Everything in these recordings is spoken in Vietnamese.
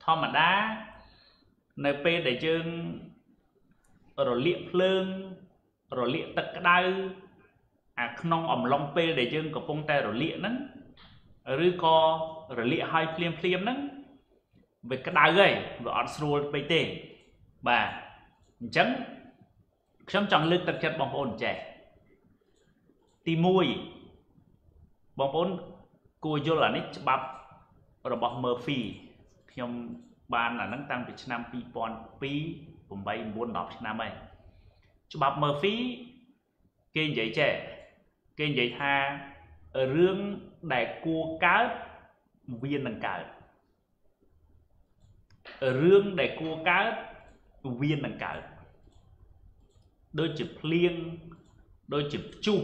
thom mà đá nơi pe để chương rồi liệm phơn rồi liệm tật cái đau à non ẩm long pe để chương có phong tay rồi liệm nấng rư co rồi liệm hai phim phim nấng về cái đau gầy và ăn sôi pe tê và chấm chấm chọn lương tật chất bằng ổn trẻ ti mùi bằng ổn cô vô là nít bắp rồi bằng mờ phi nhom ban là nắng tăng bị năm pi pon pi cùng bay muốn đọc năm ấy chụp bắp mờ phi kênh giấy trẻ kênh giấy ha ở rương đại cua cá viên đằng cả ở rương đại cua cá viên đằng cả đôi chụp liêng đôi chụp chu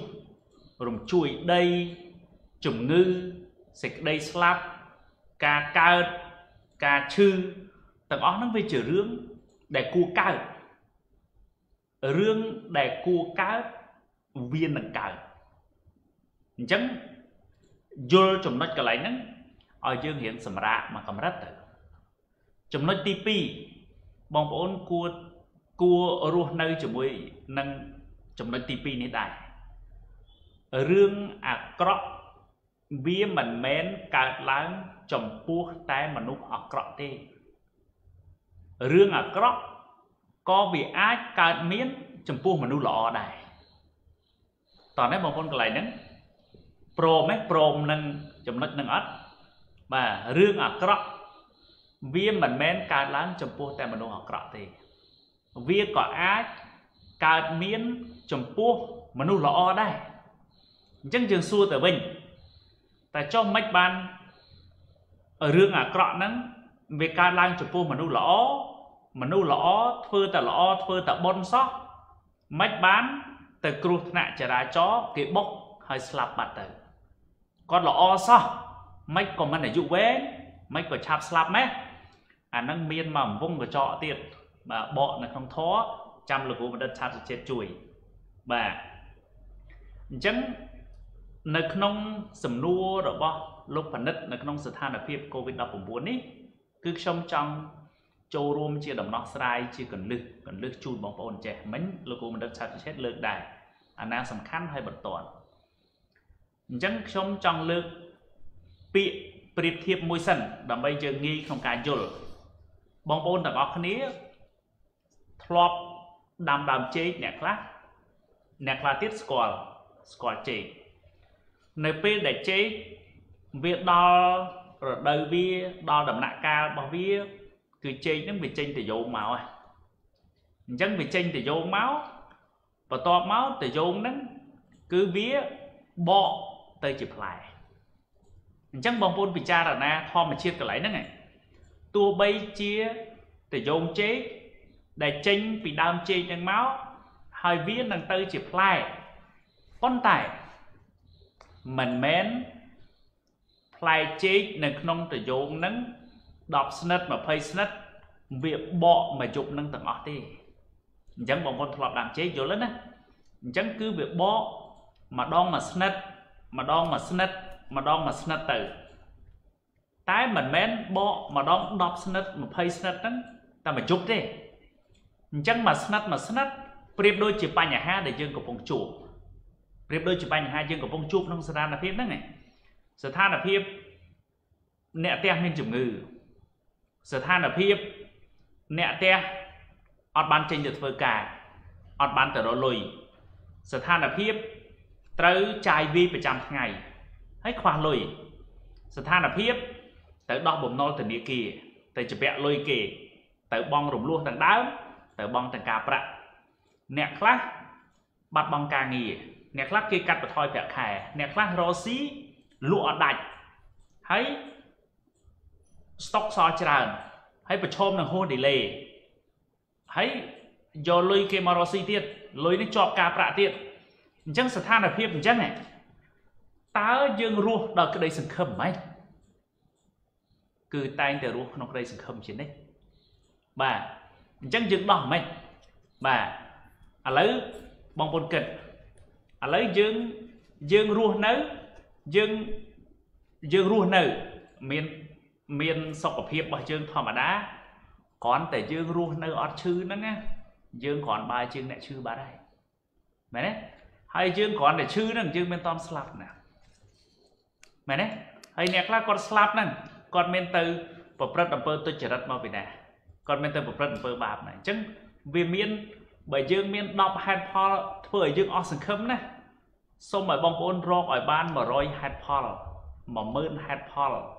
rồi chuối đây chủng ngư sạch đây slap ca ca ca chư tầng ó nó về chữ rương để cua cá rương để cua cá viên đằng cả chấm vô chủng nói cái lại nó ở dương hiện sầm rạ mà cầm rát chủng nói tì pi bong bóng cua cua ruột nơi chủng môi năng chủng nói tì pi này đại rương à crop vì mình mến cả láng chồng buộc tay mà núp ở cọ tê rương ở cọ có bị ai cả miến chồng buộc mà núp lọ này tỏ nét bằng con cái này pro mấy pro nâng chồng nứt nâng ớt mà rương ở cọ vì mình mến cả láng chồng buộc tay mà núp ở cọ tê vì có ai cả miến chồng buộc mà núp lọ đây chân trường xua tới bình tại cho mấy ban ở rương à cọ nắng về ca lang chụp phô mà nô lõ thưa tạ bon sót mấy ban từ cột nạ trở ra chó cái bốc hơi slap bạt từ con lõ sót mấy còn mình để dụ vế mấy còn chạp slap mấy à nâng miên mà vung của trọ tiệt mà bọn là không thó trăm lực của đất chạp chết chùi và chấn nơi nông sầm nua rồi bo lúc phần đất nơi nông sự than ở phía covid 19 ấy cứ trong trong châu rôm chia đồng nóc sai chia cần lư chui bóng bồn trẻ mến lúc của mình đất sạch chết lư đài anh đang sầm khăn hay bật toàn chẳng trong trong lư bị biệt thiệp môi sần đầm bây giờ nghi không cả dồn bóng bồn đã bóc nía thọp đam đam chế nhạc lá tiết score chế nơi bên để chế việc đo rồi đời bia đo đậm nặng cao bao bia cứ chế những bị chênh từ dầu máu à chẳng bị chênh từ dầu máu và to máu từ dầu nắng cứ bia bọ tới chụp lại chẳng bằng vốn bị cha là na tho mà chia cái lấy nữa này tua bay chia từ dầu chế để chênh bị đam chênh đang máu hai bia đang tới chụp lại con tải mình mến play chết nâng nông từ dụng nâng đọc snut mà phê snut việc bọ mà dụng nâng tầng ọt đi chẳng bọn con thọp đàm chế vô lên á chẳng cứ việc bọ mà đo mà snut mà đo mà snut từ tái mình mến bọ mà đo đọc snut mà phê snut nâng ta mà chụp đi chẳng mà snut priệp đôi chỉ ba nhà ha để dương của phòng chủ riêng đôi chụp ảnh hai chân của bông chuột nông sơn than là phép đấy này sơn than là phép nẹt te lên chụp ngư sơn than là phép nẹt te ọt bàn trên được phơi cả ọt bàn từ đó lùi sơn than là phép tới trái vi phải trăm ngày hết khoan lùi sơn than là phép tới đo bụng nôi từ địa kỳ tới chụp bẹ lùi kỳ tới bong rụng luôn thằng đá tới bong thằng cà bạ nẹt khác bắt bong cà nghỉ nẹt lắc kia cắt và thoi vẹt khè nẹt lắc rò xí lụa đạch thấy stock soi tràn thấy bật chôm nàng hôn để lề thấy do lôi kia mà rò xí tiệt lôi nó chọc cà bạ tiệt chẳng sờ than là phép chẳng này táo dương ruột đợt cái đây sừng khầm mấy cứ tay để ruột nó cái đây sừng khầm trên đấy bà chẳng dừng đỏ mấy bà à lấy bong bồn kịch à lấy dương ruột nấu dương ruột nấu miền miền sọc của hiệp bảo chương thọ mà đá còn để dương ruột nơi ở chư nó nghe dương còn bài chương này chư bà đây mày đấy hay dương còn để chư nó dương bên tom slap nè mày đấy hay nẹt là con slap nè con bên từ và rất là bơ tôi chỉ rất mau bị nè con bên từ và rất là bơ bạp này chứ vì miền bởi dương miền đọc hạt pho bởi dương oxen khấm nè xong rồi bong ôn rô ở ban mà rồi hạt pho mà mơn hạt pho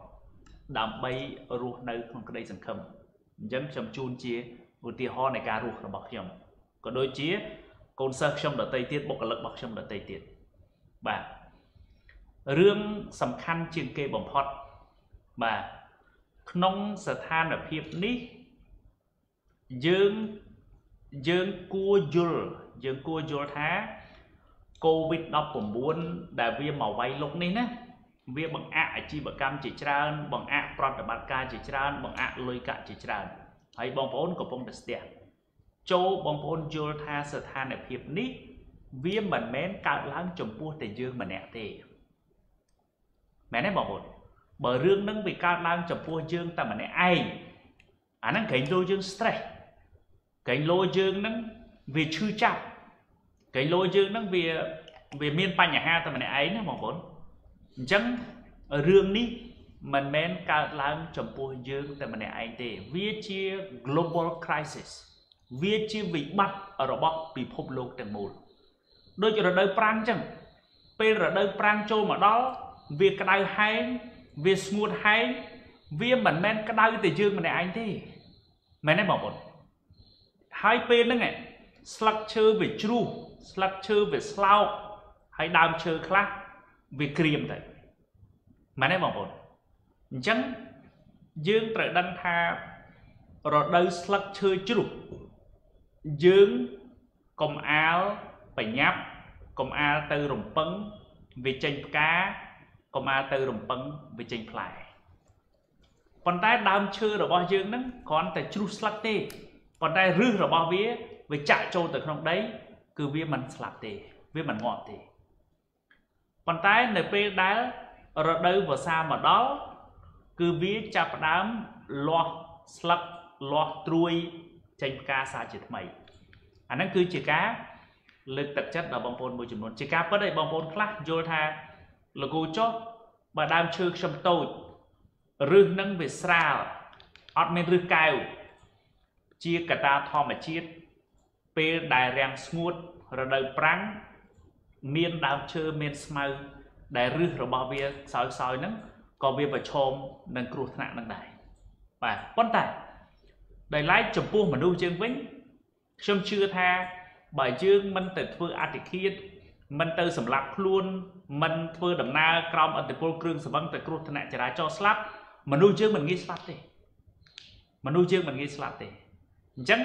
đàm bay ruột nơi không có đây sừng khấm dân chấm chun chia một tia ho này cà ruột là bọc nhầm còn đôi chia con sơ trong đợt tây tiết bọc lực bọc trong đợt tây tiết và riêng sầm khăn trên kê bồng phật mà nông sở than ở hiệp ní dương dương cua dul thá covid đọc của muốn đại viên màu vay lúc này nè việc bằng ạ chi bằng cam chỉ tràn bằng ạ prot bằng ca chỉ tràn bằng ạ lôi cả chỉ tràn hay bằng vốn của phong đất tiền châu bằng vốn dừa tha sờ than đẹp hiệp ní viêm bản mén cạo láng chồng pua tề dương bản nẹt tề mẹ nói bằng vốn bởi riêng nâng bị cạo láng chồng pua dương ta bản nẹt ai anh nâng cảnh lôi dương stress cảnh lôi dương nâng vì chư chạp cảnh lôi dương nâng vì miền Tây nhà ha ta bản nẹt ấy nó bằng vốn chẳng riêng đi mình men cả làm chấm pua dương tại mình này anh tê viết chia global crisis viết chia vị bắt ở robot bị phun lục thành mù đôi chỗ là đời prang chẳng bên là đời prang châu mà đó việc cái đời hay việc smooth hay việc mình men cái đời tây dương mình này anh tê mình này bảo một hai bên đó nghe structure về true structure về slow hay đam chơi khác vì kìm đấy mà nói bằng vốn chẳng dương trời đăng tha rồi đây slut chơi chụp dương công áo phải nháp công áo từ rồng phấn vì tranh cá công áo từ rồng phấn vì tranh phải còn tay đam chơi rồi bao dương đó còn tại chụp slut tê còn tay rư rồi bao vía vì chạy trâu từ trong đấy cứ vía mình slut tê vía mình ngọn tê còn tay np đá ở đây vừa xa mà đó cứ viết chạp đám lo slug lo trui tranh ca xa chết mày anh đang cứ chỉ cá lực tập chất là bong phôn môi trường luôn chỉ cá có đây bong phôn khác vô tha là cô chốt bà đang chưa xong tôi rư nâng về sao ọt men rư cao chia cả ta thò mà chết pe đài rèn smooth rồi đời prang miền đào chơi miền smile đại rư rồi bảo bia soi soi nắng có bia và chôm nâng cột nặng nặng đại và quan tài đại lái chụp buông mà nuôi chương vĩnh xong chưa tha bởi chương mình tự phơi article mình tự sầm lạc luôn mình phơi đầm na crom ở từ cô cương sầm băng từ cột nặng trả cho slap mà nuôi chương mình nghĩ slap đi mà nuôi chương mình nghĩ slap đi chẳng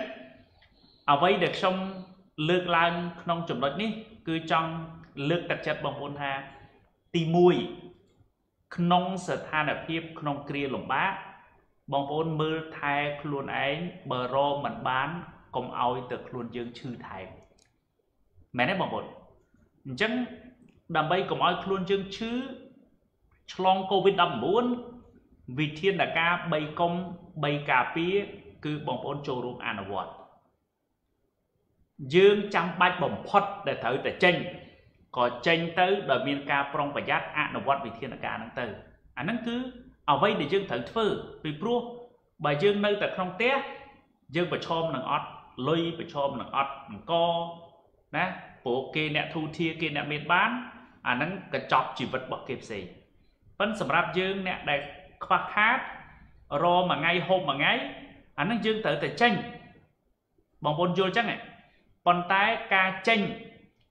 ở vây được xong lược lan non chụp đợt ní cứ trong lược tập chất bằng vốn ha tì mùi nông sở than ở phía nông kia lồng bá bằng vốn mưa thay luôn ấy bờ rô mình bán công ao từ luôn dương chư thầy mẹ nói bằng vốn chẳng đàm bay công ao luôn dương chư long covid đầm muốn vì thiên là ca bay công bay cà pía cứ bằng vốn trồ ruộng an ở dương trăm bạch bồng phật để thử để tranh có tranh tới đời miền ca prong và giác an vật vì thiên là ca năng từ anh năng cứ ở vây để dương thử phơi vì pro bài dương nơi tại không té dương phải chom năng ót lôi phải chom năng ót co nè bộ kê nẹt thu thia kê nẹt miền bán anh năng cái chọc chỉ vật bọc kẹp gì vẫn sầm rạp dương nẹt đại khoa khác ro mà ngay hôm mà ngay anh năng dương thử tại tranh bằng vốn vô chắc này còn tay ca chênh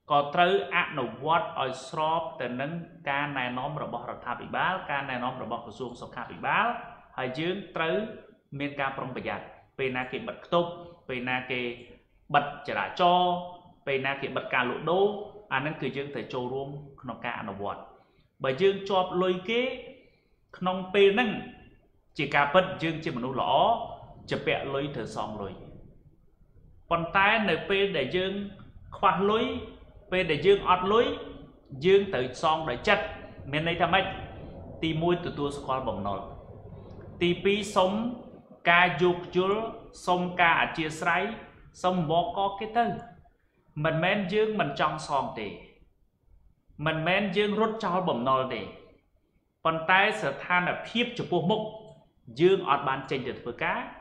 có trừ ác nổ vọt ở sọp từ nâng ca này nóm rồi bỏ ra bị báo ca này nóm rồi bỏ xuống sọp bị báo hay dương trừ miền ca prong bây giờ về na kì bật tôm về na kì bật trả lại cho về na kì bật ca lụ đô anh nâng cứ dương thầy trâu luôn nó ca nổ vọt bởi dương chọp lôi kế nông pê nâng chỉ ca bật dương chỉ một nụ lõ chụp bẹ lôi thử xong rồi còn tay np để dương khoa lối p để dương ọt lối dương tự son để chất miền này tham ấy ti môi từ tua score bằng nồi Tí bí sống ca dục chúa sống ca ở chia sấy sống bó có cái tư. Mình mến dương mình trong sòn tì. Mình mến dương rút cho bẩm nồi tì. Còn tay sở than là khiếp cho bố mục. Dương ọt bàn chênh được với cá.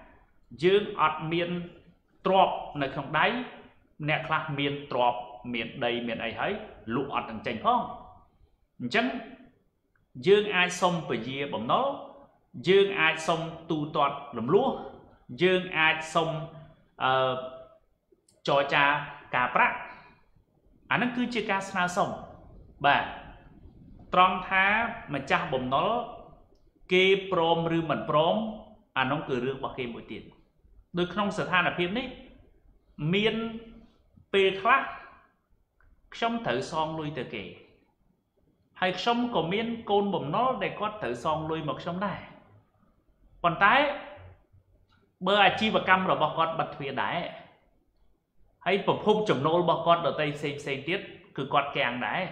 Dương ọt miền trọp nơi không đáy. Nè khắc miền trọp miền đầy miền ấy ấy. Lụ ọt đằng chênh không. Chẳng dương ai xong bởi dìa bẩm nấu. Dương ai xong tu toát lầm lúa. Dương ai xong cho cha cả bạc. Nó cứ chưa ca xa xong. Bà trong thá mà cha bồng nó kê prom rư mình prom. Nó cứ rương bỏ kê mỗi tiền. Đôi không sở tha là phim đấy. Miên bê khắc xong thử xong lui từ kể. Hay xong có miên côn bồng nó để có thử xong lui một xong này. Còn tái bơ ai chi và căm rồi bỏ con bật phía đáy. Hãy phục hút chồng nô bỏ con ở đây xem tiết. Cứ con càng đáy.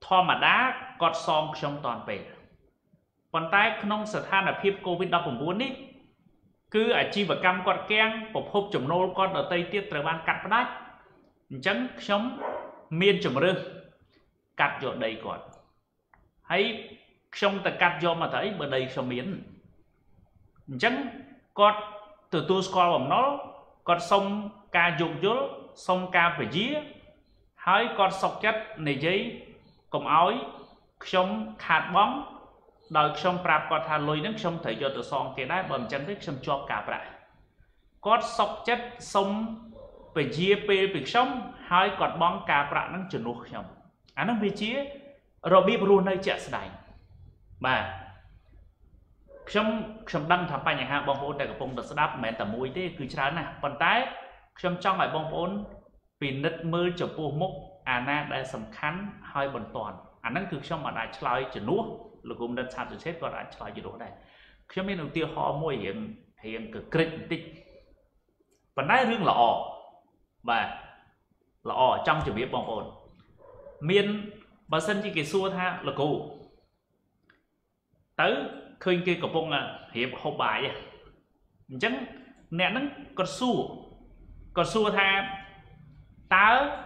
Tho mà đá con xong trong toàn về. Còn tay không sở than là phép COVID-19 đi. Cứ ở chi và căm con càng phục hút chồng nô con ở đây tiết rồi ban cắt đáy. Chẳng sống miên chồng rư. Cắt vô đây con. Hãy xong ta cắt vô mà thấy bờ đây xong miên. Chẳng con từ tu score bằng nó con xong ca dục dỗ xong ca phải dĩa hỏi con sọc chất này giấy cùng ói xong hạt bóng đời xong prap con thà lôi nước xong thời giờ từ son kia đá bầm chân thức xong cho cả lại con sọc chất xong phải dĩa về việc xong hỏi con bóng cả lại nó chuyển luộc xong nó bị chia rồi bị buồn nơi chợ sài mà xong đăng thảm bài nhà hàng bong bóng đại cổng đợt đáp mẹ tẩm mũi thế cứ chán nè còn tái xong trong lại bong bóng vì nứt mưa chụp bù mốc na đã sầm khán hơi bẩn toàn nó cứ xong mà đại chơi chỉ nuốt lực cũng đơn sàn chỉ chết còn đại chơi chỉ đổ này xong bên đầu tiên họ môi hiện cực kritik còn tái riêng là ở trong chỉ biết bong bóng miền bà sân chỉ cái xua tha là cụ tới khơi kia cặp bông là hiệp học bài chẳng nè nó còn xua tha tá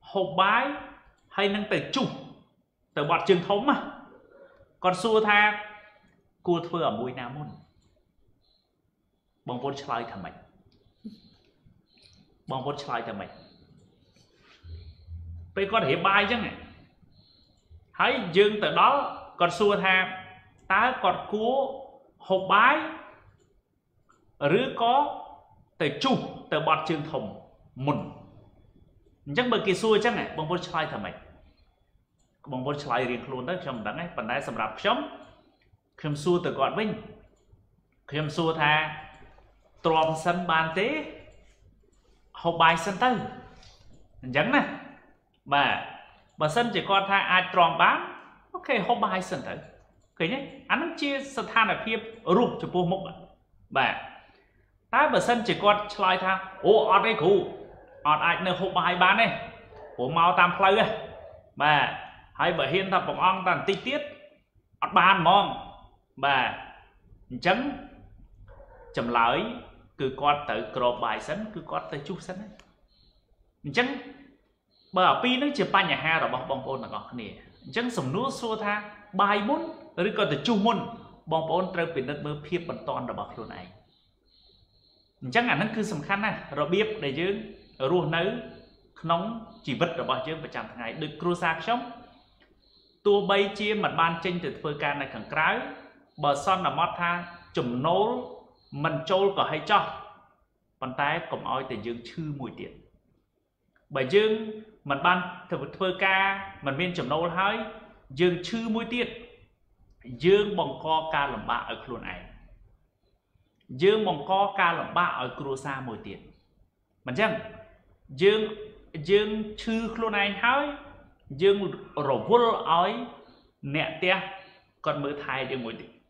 học bài hay năng từ chung từ bọt truyền thống mà còn xua tha cua thưa ở mũi nam môn bong vốn slide thầm mình bây có thể hiệp bài chẳng này hãy dương từ đó còn xua tha ta còn cua hộp bái rứa có tới chụp tới bọt trường thồng mùn chẳng bởi kỳ xua chắc này bông bốt xoay thầm mạch bông bốt xoay riêng luôn đó trong đắng ấy phần đáy sầm rạp sống khâm xua tới gọn vinh khâm xua tha tròn sân bàn tế hộp bài sân tư chẳng này bà sân chỉ còn tha ai tròn bán ok hộp bài sân tư cái nhé, anh chia sân than là phim rụp cho bố mốc bà ta bà sân chỉ còn slide tha ô ọt đây cụ ọt ảnh nơi hộp bài bán này của mau tam play ấy bà hãy bởi hiện thật bóng ong tàn tích tiết ọt bàn mong bà chấm chấm lái cứ con tới cổ bài sân cứ con tới chúc sân ấy chấm bà pi nó chỉ ba nhà ha rồi bóng ôn là có nè chấm sầm nút xua tha bài bốn rồi còn từ chung môn bóng bóng trời bình đất mơ phía bẩn toàn là bọc luôn này chắc là nó cứ sầm khăn à rồi biết để chứ rùa nấu nóng chỉ vứt là bọc chứ và chẳng ngày được cua sạc sống tua bay chia mặt ban trên từ phơi can này khẳng cái bờ son là mót tha chùm nấu mình trôi có hay cho bàn tay cũng oi từ dương chư mùi tiền bởi dương mặt ban từ phơi ca mình bên chùm nấu hơi dương chư mùi tiền dương bóng co ca làm ba ở khuôn này dương bóng co ca làm ba ở khuôn xa mùi tiền mà chẳng dương chư khuôn này hỏi dương rổ vô ói nẹ tè còn mới thay dương mùi tiền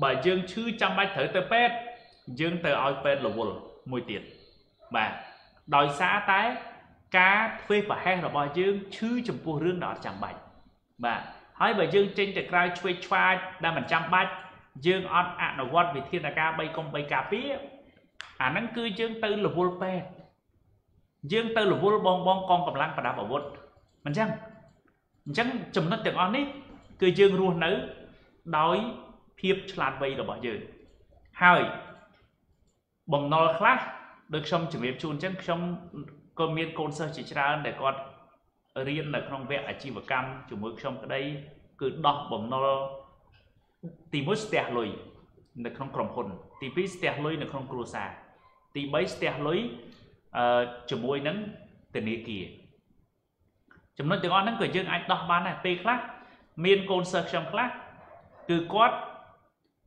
bởi dương chư chăm bách thở tới pet dương tới ói pet là vô mùi tiền và đòi xã tái cá phê và hang là bò dương chư chùm vô rương đó chẳng bạch và hỏi bởi dương trên trời cài chui choa đã mình chăm bách dương on à đầu quan vì thiên là ca bay công bay cà pía à nắng cứ dương tư là vô pe dương tư là vô bong bong con cầm lăng và đã bảo vốn mình chăng chấm nó tiếng on ấy cứ dương ruột nữ đói thiệp là bay là bỏ dương hai bồng nồi khác được xong chuẩn bị chun chăng xong có miên côn sơ chỉ ra để con riêng là không vẽ ở chi và cam chủ mực xong ở đây cứ đọc bồng nó tìm mối sẹt lối là không còn hồn tìm biết sẹt lối là không cua xa tìm bấy sẹt lối chủ môi nắng từ nề kia chúng nó tiếng on nắng cười dương anh đọc bán này tê khác miên côn sơ xong khác cứ quát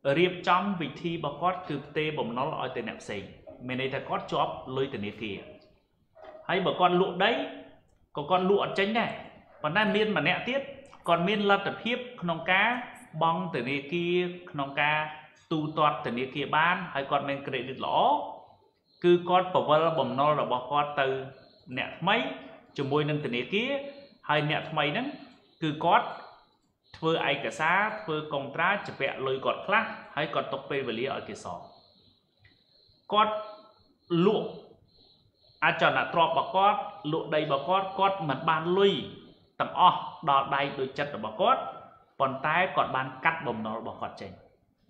riêng trong vị thi bà quát cứ tê bồng nó ở từ nẹp xì mình đây là quát chóp lối từ nề kia hay bà con lụa đấy có con lụa tránh này còn đang miên mà nẹ tiết còn miên là tập hiếp nông cá bong từ nơi kia nông cá tu toát từ nơi kia bán hay còn mình kể được lõ cứ con bảo vợ bầm no là bỏ con từ nẹ mấy cho môi nâng từ nơi kia hay nẹ mấy nâng cứ con vừa ai cả xa vừa công tra chụp vẽ lôi con khác hay còn tóc pe về lý ở kia sọ con lụa à chọn là trò bà con lụa đầy bà con mặt bàn lui tầm o đỏ đầy đôi chặt bà con còn tay còn bàn cắt bồng nó bà con chỉnh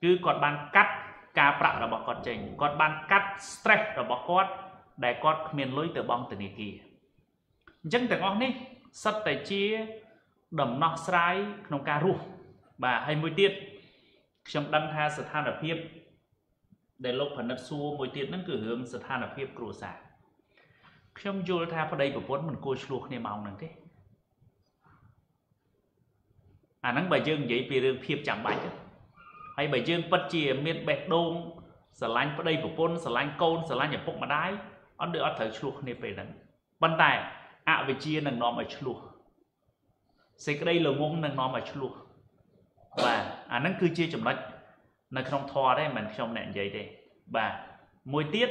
cứ còn bàn cắt cà prạ là bà con chỉnh còn bàn cắt stress là bà con để con miền lối từ bong từ này kia dân từ ngon đi sắt tài chia đầm nọ sải nông cà ru bà hay mùi tiết trong đâm ha sạt than ở hiệp để lộc phần đất xua mùi tiết nó cứ hướng sạt than ở hiệp cù sả trong vô tha vào đây của vốn mình cô chuộc này màu nắng thế à nắng bài dương vậy vì riêng phim chẳng bài chứ hay bài dương bất chìa miền bẹt đông sờ lanh vào đây của vốn sờ lanh côn sờ lanh nhập bụng mà đái ăn được ăn thở chuộc này về nắng ban tài à về chia nằng nó mà chuộc xây cái đây là ngôn nằng nó mà chuộc và à nắng cứ chia chậm lại nằng không thò đây mình không nẹn vậy đây và môi tiết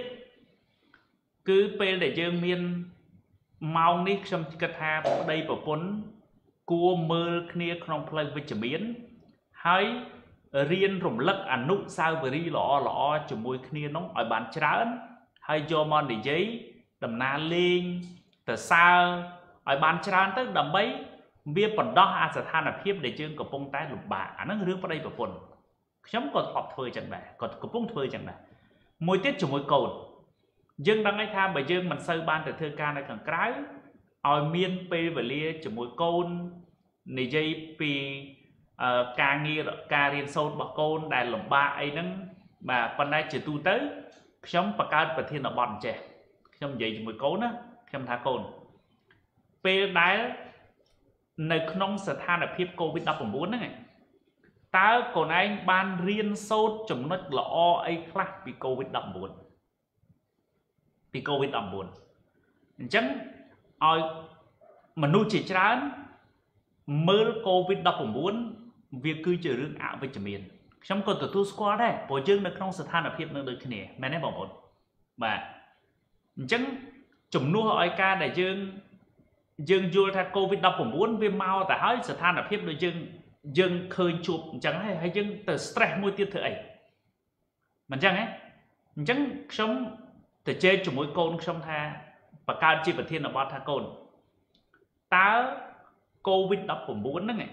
cứ p để dương miên mau ní trong cái tháp đây bảo vốn cua mơ kia không phải với chữ miến hay riêng rủng lắc ảnh nụ sao với đi lọ lọ chữ môi kia nó ở bàn trán hay do mòn để giấy đầm na lên từ sao ở bàn trán tới đầm mấy bia phần đó à sẽ than là hiếp để dương của bông tay lục bả nó rước vào đây bảo vốn chấm còn học thời chẳng bả còn của bông thời chẳng bả môi tiết chữ môi cầu dương đang ngay tham bởi dương mình sơ ban từ thơ ca này càng cái ở miên pê và lia chỉ mối côn này dây pì ca nghi ca riêng sâu bạc côn đài lồng ba ấy nâng mà phần này chỉ tu tới sống bạc cao và thiên là bọn trẻ trong dây chỉ mối côn á không thả côn pê đáy nơi nông sở than là phép covid đọc còn bốn này ta còn anh ban riêng sâu chồng nó là o ấy khác vì covid đọc bốn vì covid đọc buồn chẳng oi mà nuôi chỉ trán mơ covid đọc cũng muốn việc cứ chờ rước ảo với chấm miền trong còn từ tu square đây bộ chương được không sự than ở hiệp năng được thế này mẹ nói bảo một mà chẳng chủng nuôi hỏi ca đại dương vua tha covid đọc cũng muốn viêm mau tại hỏi sự than ở hiệp đối dương khơi chụp chẳng hay dương từ stress môi tiết thời mình chẳng ấy chẳng sống từ chơi chủng mối côn xong tha và cao chi và thiên là ba tha côn tá covid đọc của bốn đó này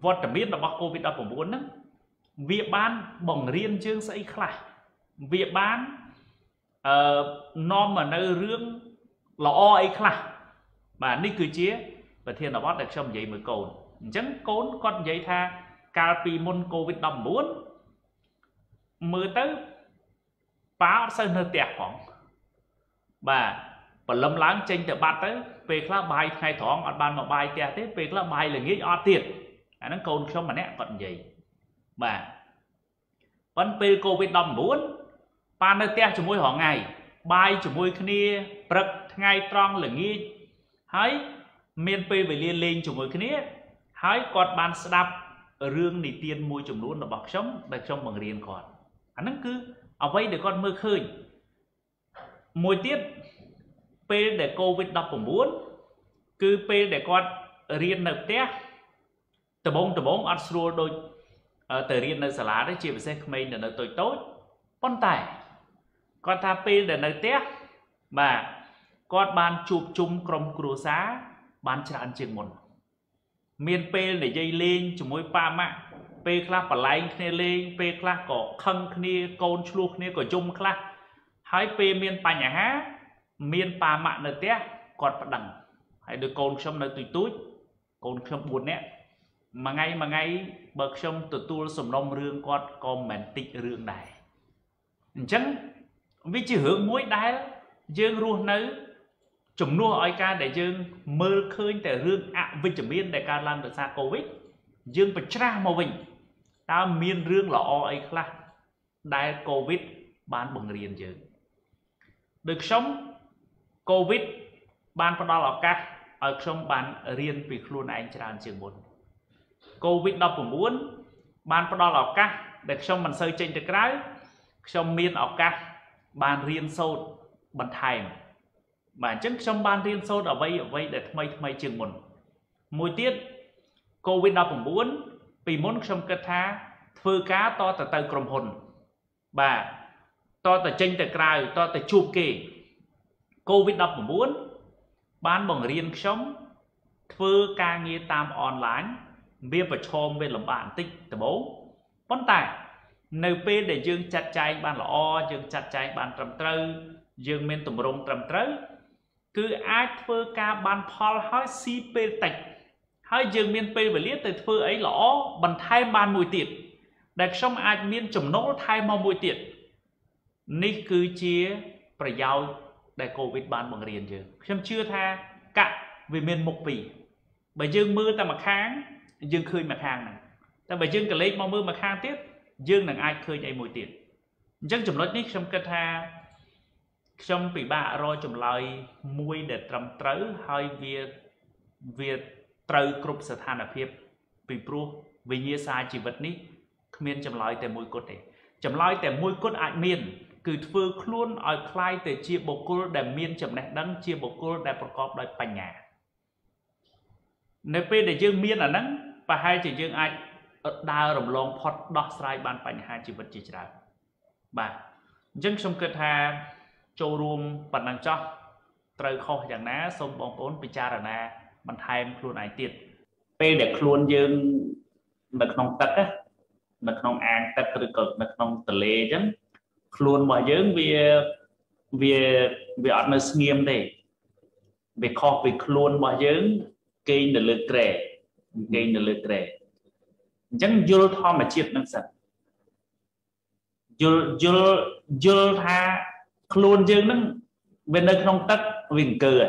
vót đặc biệt là ba covid đọc của bốn đó việc bán bồng riêng chương sẽ ít lại việc bán non mà nơi rương là o ấy lại mà đi cứ chia và thiên là bót đặc xong vậy mới cồn chấn cốn con vậy tha carpi môn covid đọc bốn mười tới phá sơn hơi tẹt khoảng và lâm láng tranh từ bát tới về các bài khai thoáng ở ban mà bài tẹt tới về các bài là nghĩ o tiền anh nó cồn không mà nẹt còn gì mà vấn về covid đầm bốn pan hơi tẹt chủng môi họ ngày bài chủng môi kia bật ngày tròn là nghĩ hái miền về liên lên chủng môi kia hái còn ban đạp riêng đi tiền môi chủng luôn là bọc sống đặt trong bằng riêng còn anh nó cứ ở vậy để con mơ khơi mùi tiết p để covid đọc của muốn cứ p để con riêng nợ té từ bông ăn xua đôi từ riêng nơi xả lá đấy chia với xe mình để nơi tối tối con tải con tha pin để nơi tét mà con bàn chụp chung cầm cua xá bàn chả ăn chừng một miền pin để dây lên chụp môi pa mạng pin khla phải lạnh khnề lên pin khla có khăng khnề côn chuột khnề có chung khla hai pin miền pa nhà há miền pa mạng nơi tét con bắt đằng hay đôi côn xong nơi tụt túi côn xong buồn nè mà ngay bậc sông tụt tua sầm đông rương quạt comment tịt rương này chẳng vì chỉ hướng mũi đá dương ruộng nấu chủng nuôi oi ca để dương mơ khơi để rương ạ vinh chủng miên để ca lan được xa covid dương bật ra màu vinh ta miên rương là oi khla đại covid ban bằng riêng dương được sống covid ban có đo là ca ở sông ban riêng vì luôn anh tràn trường một Covid đọc của muốn ban có đo là ca để xong mình sơi trên được cái xong miên ở ca ban riêng sâu bật thành bản chất xong ban riêng sâu ở vây để mây trường một mùi tiết Covid đọc của muốn vì muốn xong kết tha phơi cá to từ từ cầm hồn bà to từ trên được cái to từ chụp kì Covid đọc của muốn ban bằng riêng sống phơi ca nghe tam online miền và chôm về làm bạn tích từ bố vấn tài nơi p để dương chặt cháy ban lọ dương chặt cháy ban trầm trơ dương miền tùng rồng trầm trớ cứ ai phơi ca ban phol hói si p tạch hói dương miền p về liếc từ phơi ấy lọ bàn thay ban mùi tiệt đặt xong ai miền chùm nỗ thay mau mùi tiệt ní cứ chia phải giàu đại covid ban bằng riêng chưa xem chưa tha cạn vì miền một vị bởi dương mưa ta mà kháng dương khơi mặt hàng này, ta phải dương cả lấy màu mưa mặt hàng tiếp, dương là ai khơi dậy mùi tiền, dân chủng nói nick trong cơ tha, trong bị bạ rồi chủng lời mui để trầm trớ hơi việc trừ cục sát hàn là phép, bị pro vì như sai chỉ vật nick, miền chủng lời từ mùi cốt để, chủng lời từ mùi cốt ai miền, cứ vừa luôn ở khai từ chia bộ cô để miền chủng này đăng chia bộ cô để bọc cọp để bành nhà. Nếu bên để dương miên là nắng và hai chỉ dương ai đào rồng long phật đọt sai bàn phành hai chỉ vật chỉ ra bà dân sông cơ tha châu ruộng bản năng cho trời kho chẳng ná sông bóng bốn bị cha là bàn thay luôn ai tiệt bên để luôn dương mật non tắc á mật non an tắc từ cực mật non từ lê chấm luôn mọi dương vì ở nơi nghiêm để vì kho vì luôn mọi dương gây nợ lệ trẻ gây nợ lệ trẻ chẳng dul tho mà chết năng sạch dul tha khôn dương năng bên đây không tắt viền cờ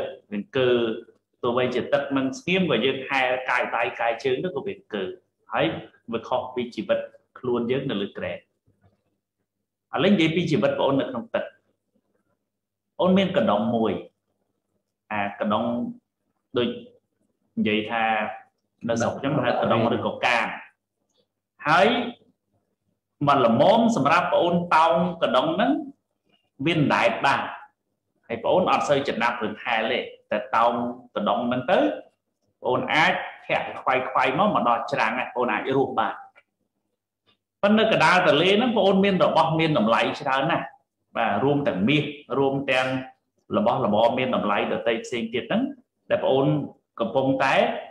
tụi bây giờ tắt năng nghiêm và dương hai cài tay cài chướng nó có viền cờ ấy vật họ bị chỉ vật khôn dương nợ lệ trẻ ở lên giấy bị chỉ vật ôn được không tắt ôn men cả đóng mùi cả đóng đôi vậy tha nó sọc chấm hai từ đông được cột ca thấy mà là món sầm ráp ôn tao từ đông nắng viên đại ba hay ôn ở xây chật nạp được hai lệ từ tao từ đông nắng tới ôn ác khẹt khoai nó mà đọt tràng này ôn ác ruột bà phân nơi cả đa từ lên nó ôn miên đỏ bọt miên đầm lấy cho này và rôm tảng miên rôm ten là bọt miên đầm lấy từ tây xen tiệt nắng để ôn cặp bông tái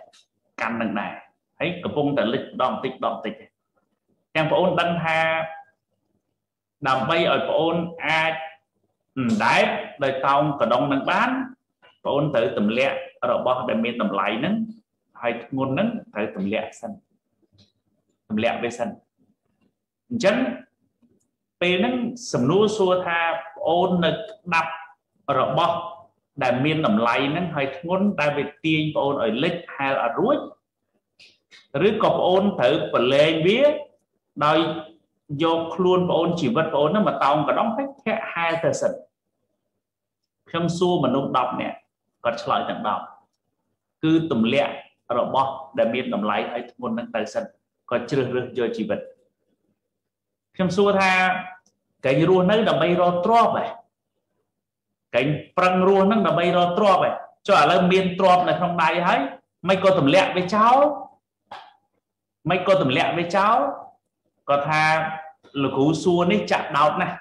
cắn đằng này thấy cặp bông tái lịch đòn tịch em phải ôn đăng ha làm bay ở ôn a đái đời tàu cả đông đang bán và ôn tới tầm lẹ ở bọt để miên tầm lại nắng hay ngôn nắng tới tầm lẹ về sân chấn pe nắng sầm lúa xua tha ôn nực đập ở bọt đại miên nằm lại nên hơi ngôn đại việt tiên ôn ở lịch hay là ruột rưỡi cọp ôn thử và lên biết đòi vô luôn ôn chỉ vật ôn nó mà tao mà đóng hết cả hai thời sự không xua mà nung đọc nè còn lại tặng đọc cứ tùm lẹ rồi bỏ đại miên nằm lại hay ngôn năng tài sân còn chưa được do chỉ vật không xua tha cái gì luôn đấy là bay ro tro vậy cái phần ruộng nó là bây giờ trộp vậy cho là miền trộp này không đáy thấy mày có tầm lẹ với cháu có tha lực hú xua nít chặt đau này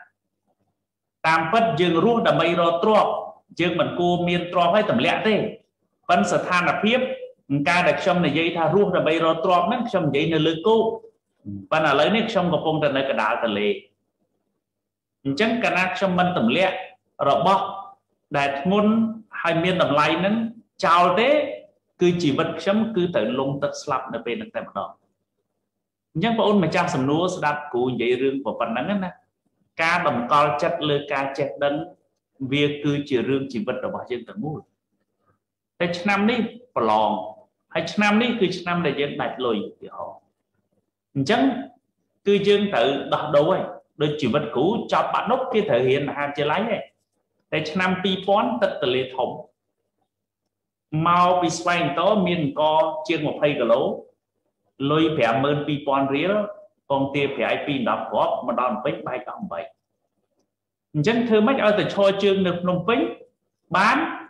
tam phất dương ruột đầm bay ro trọc dương mình cô miên trọc hay tầm lẽ thế phân sở than là phép ca đặc trong này dây tha ruột đầm bay ro trọc mấy trong dây nơi lưỡi cô và là lấy nít trong có phong trần nơi cả đạo tần lệ chẳng cả nát trong mình tầm lẽ rồi bỏ đại ngôn hai miên tầm lây nắng chào thế cứ chỉ vật chấm cứ tới lông tật slap là bên được tại một đó nhưng mà ôn mà cha sầm núa đặt cụ dây rương của phần nắng nè ca đồng coi chặt lơ ca chặt đấn việc cứ chỉ rương chỉ vật ở bảo trên tận mũi hay năm đi plong hay năm đi cứ năm để dân đặt lồi thì họ chẳng cứ dân tự đọc đâu ấy đôi chỉ vật cũ cho bạn nốt kia thể hiện là ham chơi lái này hay năm pi phón tật từ lệ thống mau bị xoay tố miền co chiên một hay cả lố lôi vẻ mơn pi pon ría con tia vẻ pi đọc góp mà đòn bánh bay cầm vậy dân thưa mấy ở từ cho chương được nông bánh bán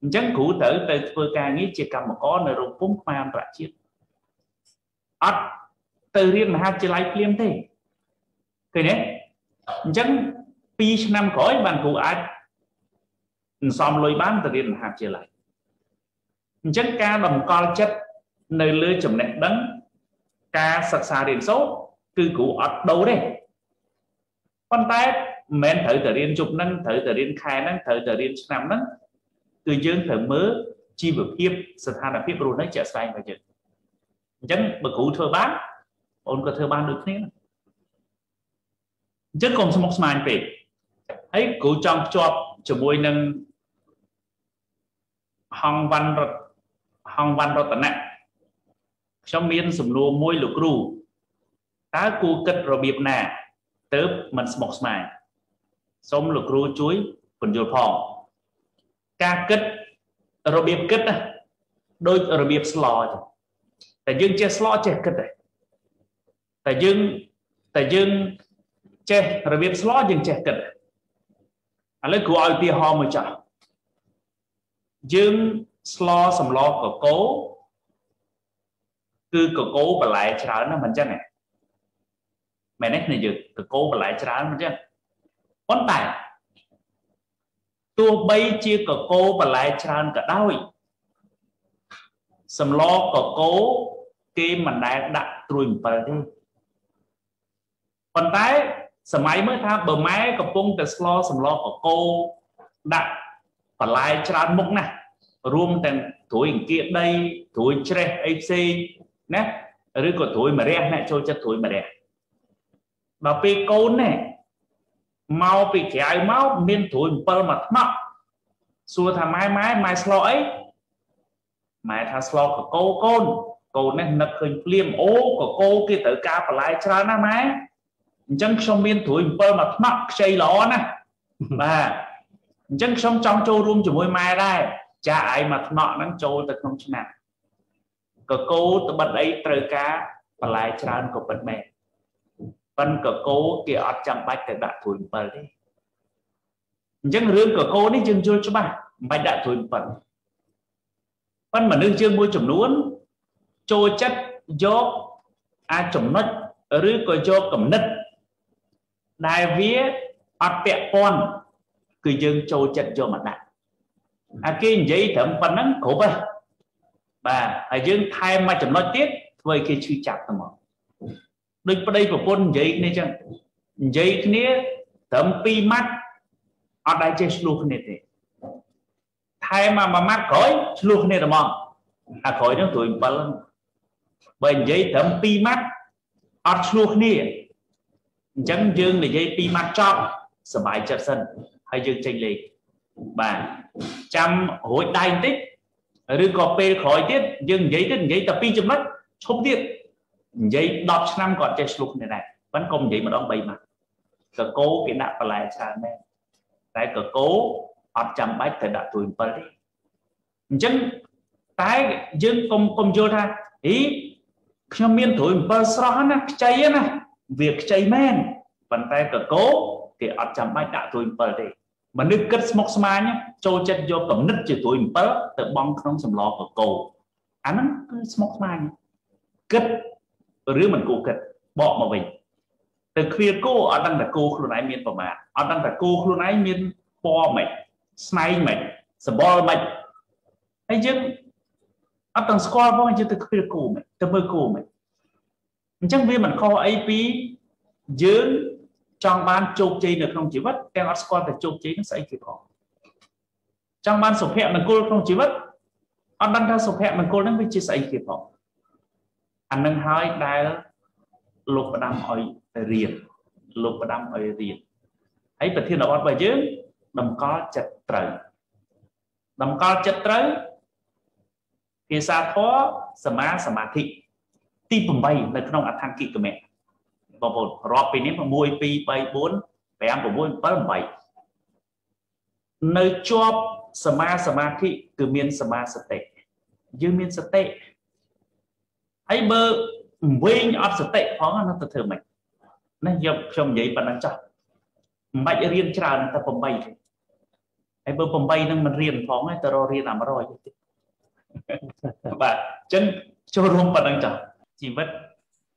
dân cụ tử từ vừa ca nghĩ chỉ cầm một con rồi rụng phúng mang ra chiết ắt từ riêng hai chữ lái phim thế cái đấy dân pi năm khỏi bàn cụ ai xong lôi bán từ riêng hai chữ lái chất ca đồng con chất nơi lưới chùm nét đấng ca sạc xa điện số cư cụ ọt đâu đây con tay mến thử tờ điện chụp nâng thử tờ điện khai nâng thử tờ điện nằm nâng cư dương thử mớ chi vực hiếp sạc hà đạp hiếp rùa nếch chả xanh và chừng chân bậc cụ thơ bán ôn có thơ bán được thế chất còn xong một mạng về ấy cụ trong chọp cho môi nâng hong văn rốt tận nặng trong miên sùm nô môi lục rù tá cu kết rồi biệp nà tớp mình mọc mài xong lục rù chuối phần dột phòng ca kết rồi biệp kết đôi rồi biệp slò tại dương che slò che kết này tại dương che rồi biệp slò dương che kết anh lấy cụ ao tia ho mới chả dương slow sầm lo của cố cứ của cố và lại trả nó mình chắc này mẹ nét này dự của cố và lại trả nó mình chắc con tài tua bay chia của cố và lại trả cả đau sầm lo của cố kia mình đã đặt trùi vào đi con tái sầm máy mới tha bờ máy của bông từ slow sầm lo của cô đặt và lại tràn mục này rùm tên thối kia đây thối trẻ AC nè rồi có thối mà rẻ này cho chất thối mà rẻ mà bị côn này mau bị kéo máu nên thối bơ mặt mọc xua thả mái slow ấy mái thả slow của cô côn này nập hình liềm ố của cô kia tới ca và lại tràn á mái chẳng xong miên thối bơ mặt mọc xây ló nè mà chân xong trong châu rung cho môi mai đây cha ai mặt nọ nắng châu tật không chịu nặng cờ cô tụi bật ấy trời cá và lại tràn của bật mẹ phân cờ cô kia ở trong bách để đặt thuyền bờ đi chân rương cờ cô đi chân chơi cho bà mày đặt thuyền bờ phân mà nương chương môi chủng luôn trôi chất gió a chủng nứt rưỡi coi gió cầm nứt đài vía ở pẹ con cứ dương châu chặt cho mặt nạ à kia giấy thẩm văn nắng khổ bơi và à dương thay mà chậm nói tiếp với cái suy chặt tầm mỏ đừng vào đây của con giấy này chăng giấy kia thẩm pi mắt ở đây chơi sluh này thế thay mà mắt khói sluh này tầm mỏ à khói nó tuổi bao lắm bởi giấy thẩm pi mắt ở sluh này chẳng dương là giấy pi mắt chọc sờ bài chặt sân hay dương tranh lệch và chăm hội đai tích rư có pê khỏi tiết dương giấy tập pi chấm mất không tiết giấy đọc năm còn chơi slug này này vẫn không giấy mà đóng bày mặt cờ cố cái đạp và lại sàn này tại cờ cố họ chăm bách thời đạp tuổi bơi chân tái dương không vô ra ý trong miên tuổi bơi xóa nè cháy nè việc cháy men bàn tay cờ cố thì ở chăm bách đạp tuổi bơi đi mà nước kết mọc xa nhé cho chất vô cầm nít cho tụi mình bớt tự bong không xâm lo của cô anh à, nó mọc xa kết rứa mình cụ kịch bỏ mà mình từ kia cô ở đăng là cô luôn ấy miên bờ mà ở đăng là cô luôn ấy miên po mình snai mình sờ mình ấy chứ ở đăng score bao nhiêu từ kia cô mình từ bờ cô mình chẳng biết mình kho AP dưới trong ban chụp chơi được không chỉ vất em ở score thì chụp chơi nó sẽ kịp họ trong ban sụp hẹn là cô không chỉ vất ở đăng ra sụp hẹn là cô nó mới chia sẻ kịp họ anh đang hỏi đại đó lục và đam hỏi riêng lục và đam hỏi riêng ấy bật thiên là bọn bài chứ đầm có chặt trời đầm có chặt trời thì sao có samadhi ti bầm bay là không ăn thang kỵ của mẹ bảo bột rọp bên mà môi pi bay bốn em của môi bấm bảy nơi chóp samadhi từ miền samadhi dưới miền samadhi ấy bơ vinh áp sự tệ khó nó tự thừa mình nó dọc trong giấy và nó chọc mạnh riêng trà nó ta bầm bay ấy bơ bầm bay năng mình riêng phóng ấy ta riêng làm rồi và chân cho luôn và đang chọc chỉ mất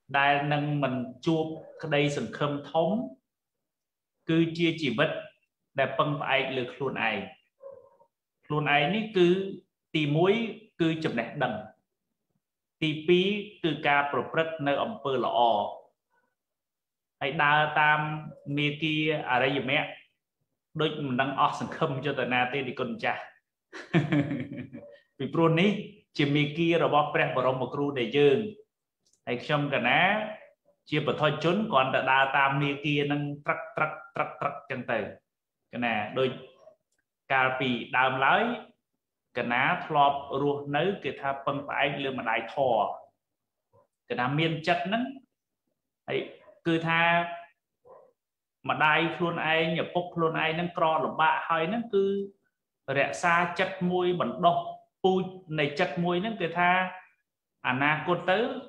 đại năng mình chụp đây sừng khơm thống cứ chia chỉ mất đẹp bằng ai lực luôn ai ní cứ tì muối cứ chụp nẹt đằng thì phí cứ ca bổ bật nơi ẩm phơ lọ hãy đa tam mê kia ở đây dùm mẹ đôi mình đang ọt sẵn khâm cho tờ nà tê thì còn chả vì prôn ní chỉ mê kia rồi bó bẹt vào rộng một ru để dường hãy xong cả ná chia bởi thôi chốn còn đa tam mê kia nâng trắc trắc trắc trắc chân tờ cái nè đôi ca bì đàm lái cái ná thọp ruột nấy cái tháp bằng phải lừa mà đại thọ cái ná miên chất nấng ấy cứ tha mà đại luôn ai nhập bốc luôn ai nâng cò là bạ hơi nấng cứ rẽ xa chất môi bẩn độc pui này chất môi nấng cứ tha na cô tứ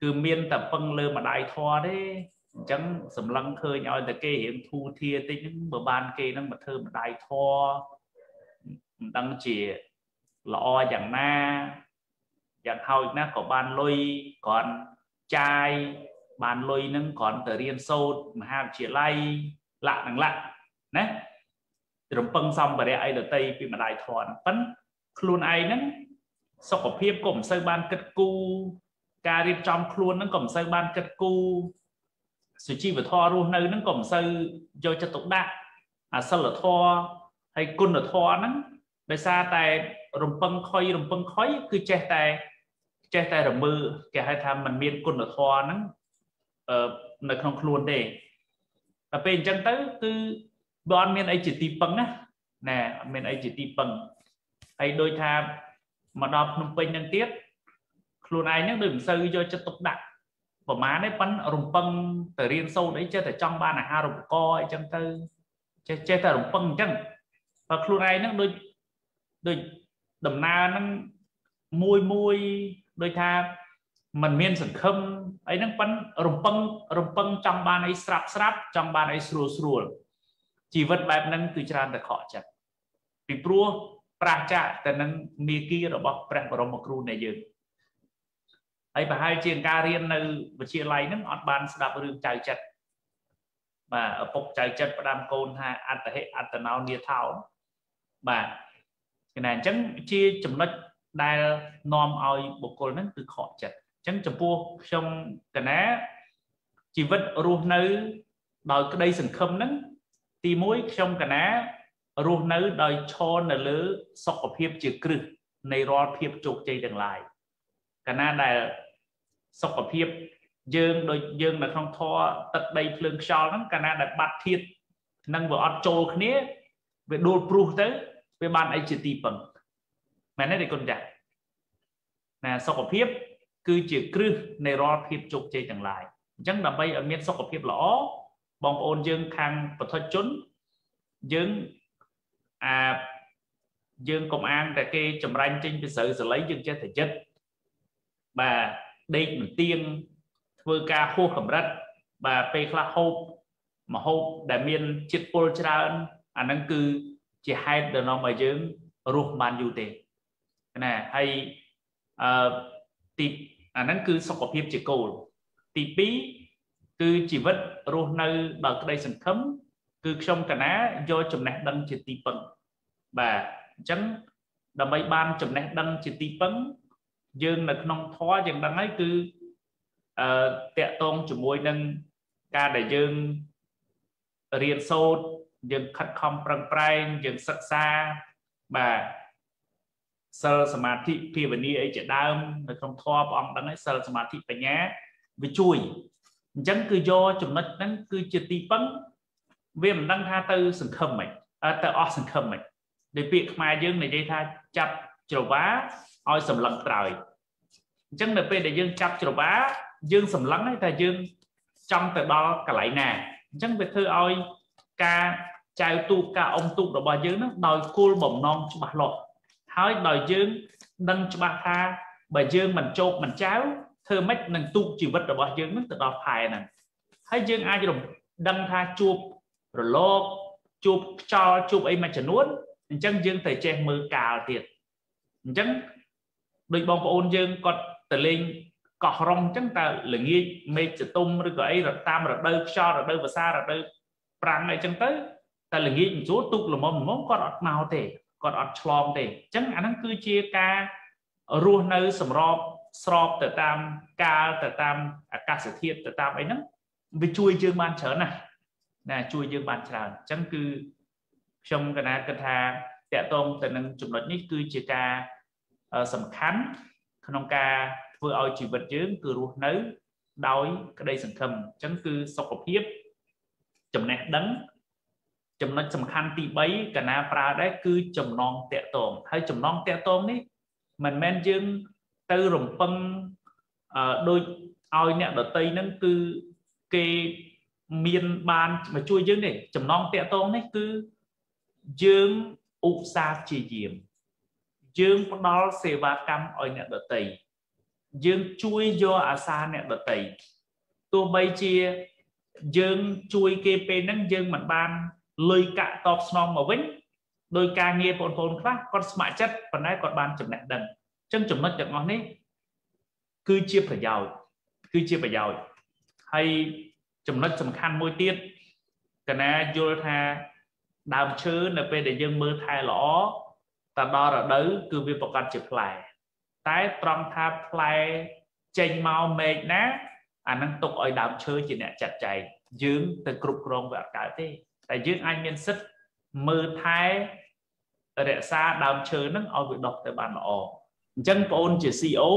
cứ miên tập bằng lừa mà đại thọ đấy chẳng sầm lăng khơi nhau từ kê hiện thu thia tới những bờ ban kê nâng mà thơ mà đại thọ đăng chỉ lọ chẳng na chẳng hao na có bàn lôi còn chai bàn lôi nâng còn tờ riêng sâu mà ham chỉ lay lạ nặng lạ nè rồi bưng xong và để ai được tây vì mà đại thọ vẫn luôn ai nâng sau có phim cổng sơ ban cất cu cà riêng trong luôn nâng cổng sơ ban cất cu sự chi và thọ luôn nơi nâng cổng sơ do cho tục đạn à sau là thọ hay côn là thọ nâng bây xa tại rồng băng khói cứ che tay rồng mưa kẻ hai tham mình miên côn ở thò nắng nơi không luôn để là bên chân tới cứ bọn miên ấy chỉ tìm băng á nè miên ấy chỉ tìm băng hay đôi tham mà đọc nông bên nhân tiết luôn ai nhắc đừng sơ do chất tục đặc và má đấy bắn rồng băng từ riêng sâu đấy chơi tại trong ba là hai rồng coi chân tư che tay rồng băng chân và luôn ai nhắc đôi đôi đầm na nâng môi môi đôi tha mình miên sần khâm ấy nâng bắn rồng băng trong ban ấy sáp sáp trong ban ấy sùa sùa chỉ vật bài nâng từ tràn được họ chặt vì prua pracha từ nâng mì kia rồi bọc bẹt vào một kru này dừng ấy bà hai chiên cà riên nơi và chia lại nâng ọt ban đạp đường chạy chặt mà ở bọc chạy chặt và đam côn ha ăn tại hết ăn tại nào nia thảo mà cái này chẳng chia chấm nách đai nom ao bộ cồn nó từ khỏi chặt chẳng chấm buông trong cái này chỉ vật ruột nứ đòi cái đây sừng khâm nó tì mũi trong cái này ruột nứ đòi cho nở lứ sọc ở phía chữ cự này rò phía chụp dây đằng lại cái này đài sọc ở phía dương đôi dương là không thọ tật đây phương sau lắm cái này là bát thiệt năng vừa ăn trâu khné về đồ pru tới về bàn ấy chỉ tìm bằng mà nó để con chặt nè sau có phép cứ chỉ cứ này ro phép chụp chơi chẳng lại chẳng là bây ở miền sau có phép lõ bong ôn dương khang và thoát trốn dương à dương công an tại cái chầm ranh trên cái sự xử lấy dương chơi thể chất và đây mình tiên vừa ca khô khẩm rách và pe khla hộp mà hộp đại miền chít pol tràn anh đang cứ chỉ hai đợt nó mà dưỡng ruột bàn dù tệ nè hay tì à nắng cứ sọc của phim chỉ cầu tì pí cứ chỉ vứt ruột nơi đợt đây sừng khấm cứ trong cả ná do chấm nét đăng chỉ tì bẩn và chấn đầm bay ban chấm nét đăng chỉ tì bẩn dương là non thoa chẳng đăng ấy cứ tẹt tôm chấm môi nâng ca để dương riêng sâu dương khát khom prang prang dương sắc xa và sơ samadhi khi vấn đề ấy chỉ đam là non thoa bọn đăng ấy sơ samadhi phải nhá với chui chẳng cứ do chấm nét đăng cứ chỉ tì bẩn vì mình đang tha tư sừng khâm mình, tơ o sừng khâm mình, để việc mai dương này dây tha chặt chầu bá, oi sầm lăng trời, chẳng được về để dương chặt chầu bá, dương sầm lăng hay tha dương trong tờ đo cả lại nè, chẳng về thưa oi ca trai tu ca ông tu đòi bà dương đó đòi cua bồng non cho bà lọt, hỏi đòi dương đăng cho bà tha, bà dương mình chột mình cháo, thưa mấy nàng tu chỉ vật đòi bà dương nó tờ đo hài nè, thấy dương ai cho đăng tha chuột rồi lốp chụp cho chụp ấy mà chả nuốt chẳng dương thầy che mơ cà thiệt chẳng đôi bóng ôn dương còn tờ linh cọ rong chẳng ta là nghi mê chả tung rồi gọi ấy rồi tam rồi đơ cho rồi đơ và xa rồi đơ prang này chẳng tới ta là nghi một số tục là mong muốn còn ọt màu thế còn ọt chlom thế chẳng anh cứ chia ca ruột nơi sầm rộp sọp tờ tam ca tờ tam ca sự thiệt tờ tam ấy nó vì chui dương man chớ này là chui dương bàn tràn chẳng cứ trong cái na cân tha tẹt tôm từ năng chủng loại nít cứ chia ca sầm khán không ca vừa ao chỉ vật dưỡng cứ ruột nới đói cái đây sầm khầm chẳng cứ sọc hộp hiếp chấm nét đắng chấm nó sầm khán tì bấy cái na pra đấy cứ chấm non tẹt tôm hay chấm non tẹt tôm đấy mình men dương tư rồng phân đôi ao nhẹ đợt tây năng cứ kê miền ban mà chui dương này chấm non tẹt tôm đấy cứ dương ụ sa chỉ diệm dương đó sẽ va cam ở nhà đợt tây dương chui do à sa nhà đợt tây tôi bay chia dương chui kp nâng dương mặt ban lười cạ top snom mà vĩnh đôi ca nghe phồn phồn khác con mại chất còn đấy còn ban chấm nẹt đần chân chấm mất được ngon đấy cứ chia phải giàu hay chấm nét sầm khăn môi tiết cái này vô tha đào chớ là về để dân mơ thay lõ ta đo là đấy cứ việc bảo quản chụp lại tái trong tha play chênh mau mệt ná năng tục ở đào chớ chỉ nè chặt chạy dưỡng từ cục rong và cả thế tại dưỡng anh nhân sức mơ thay để xa đào chớ nó ở việc đọc tại bàn lõ chân ôn chỉ CEO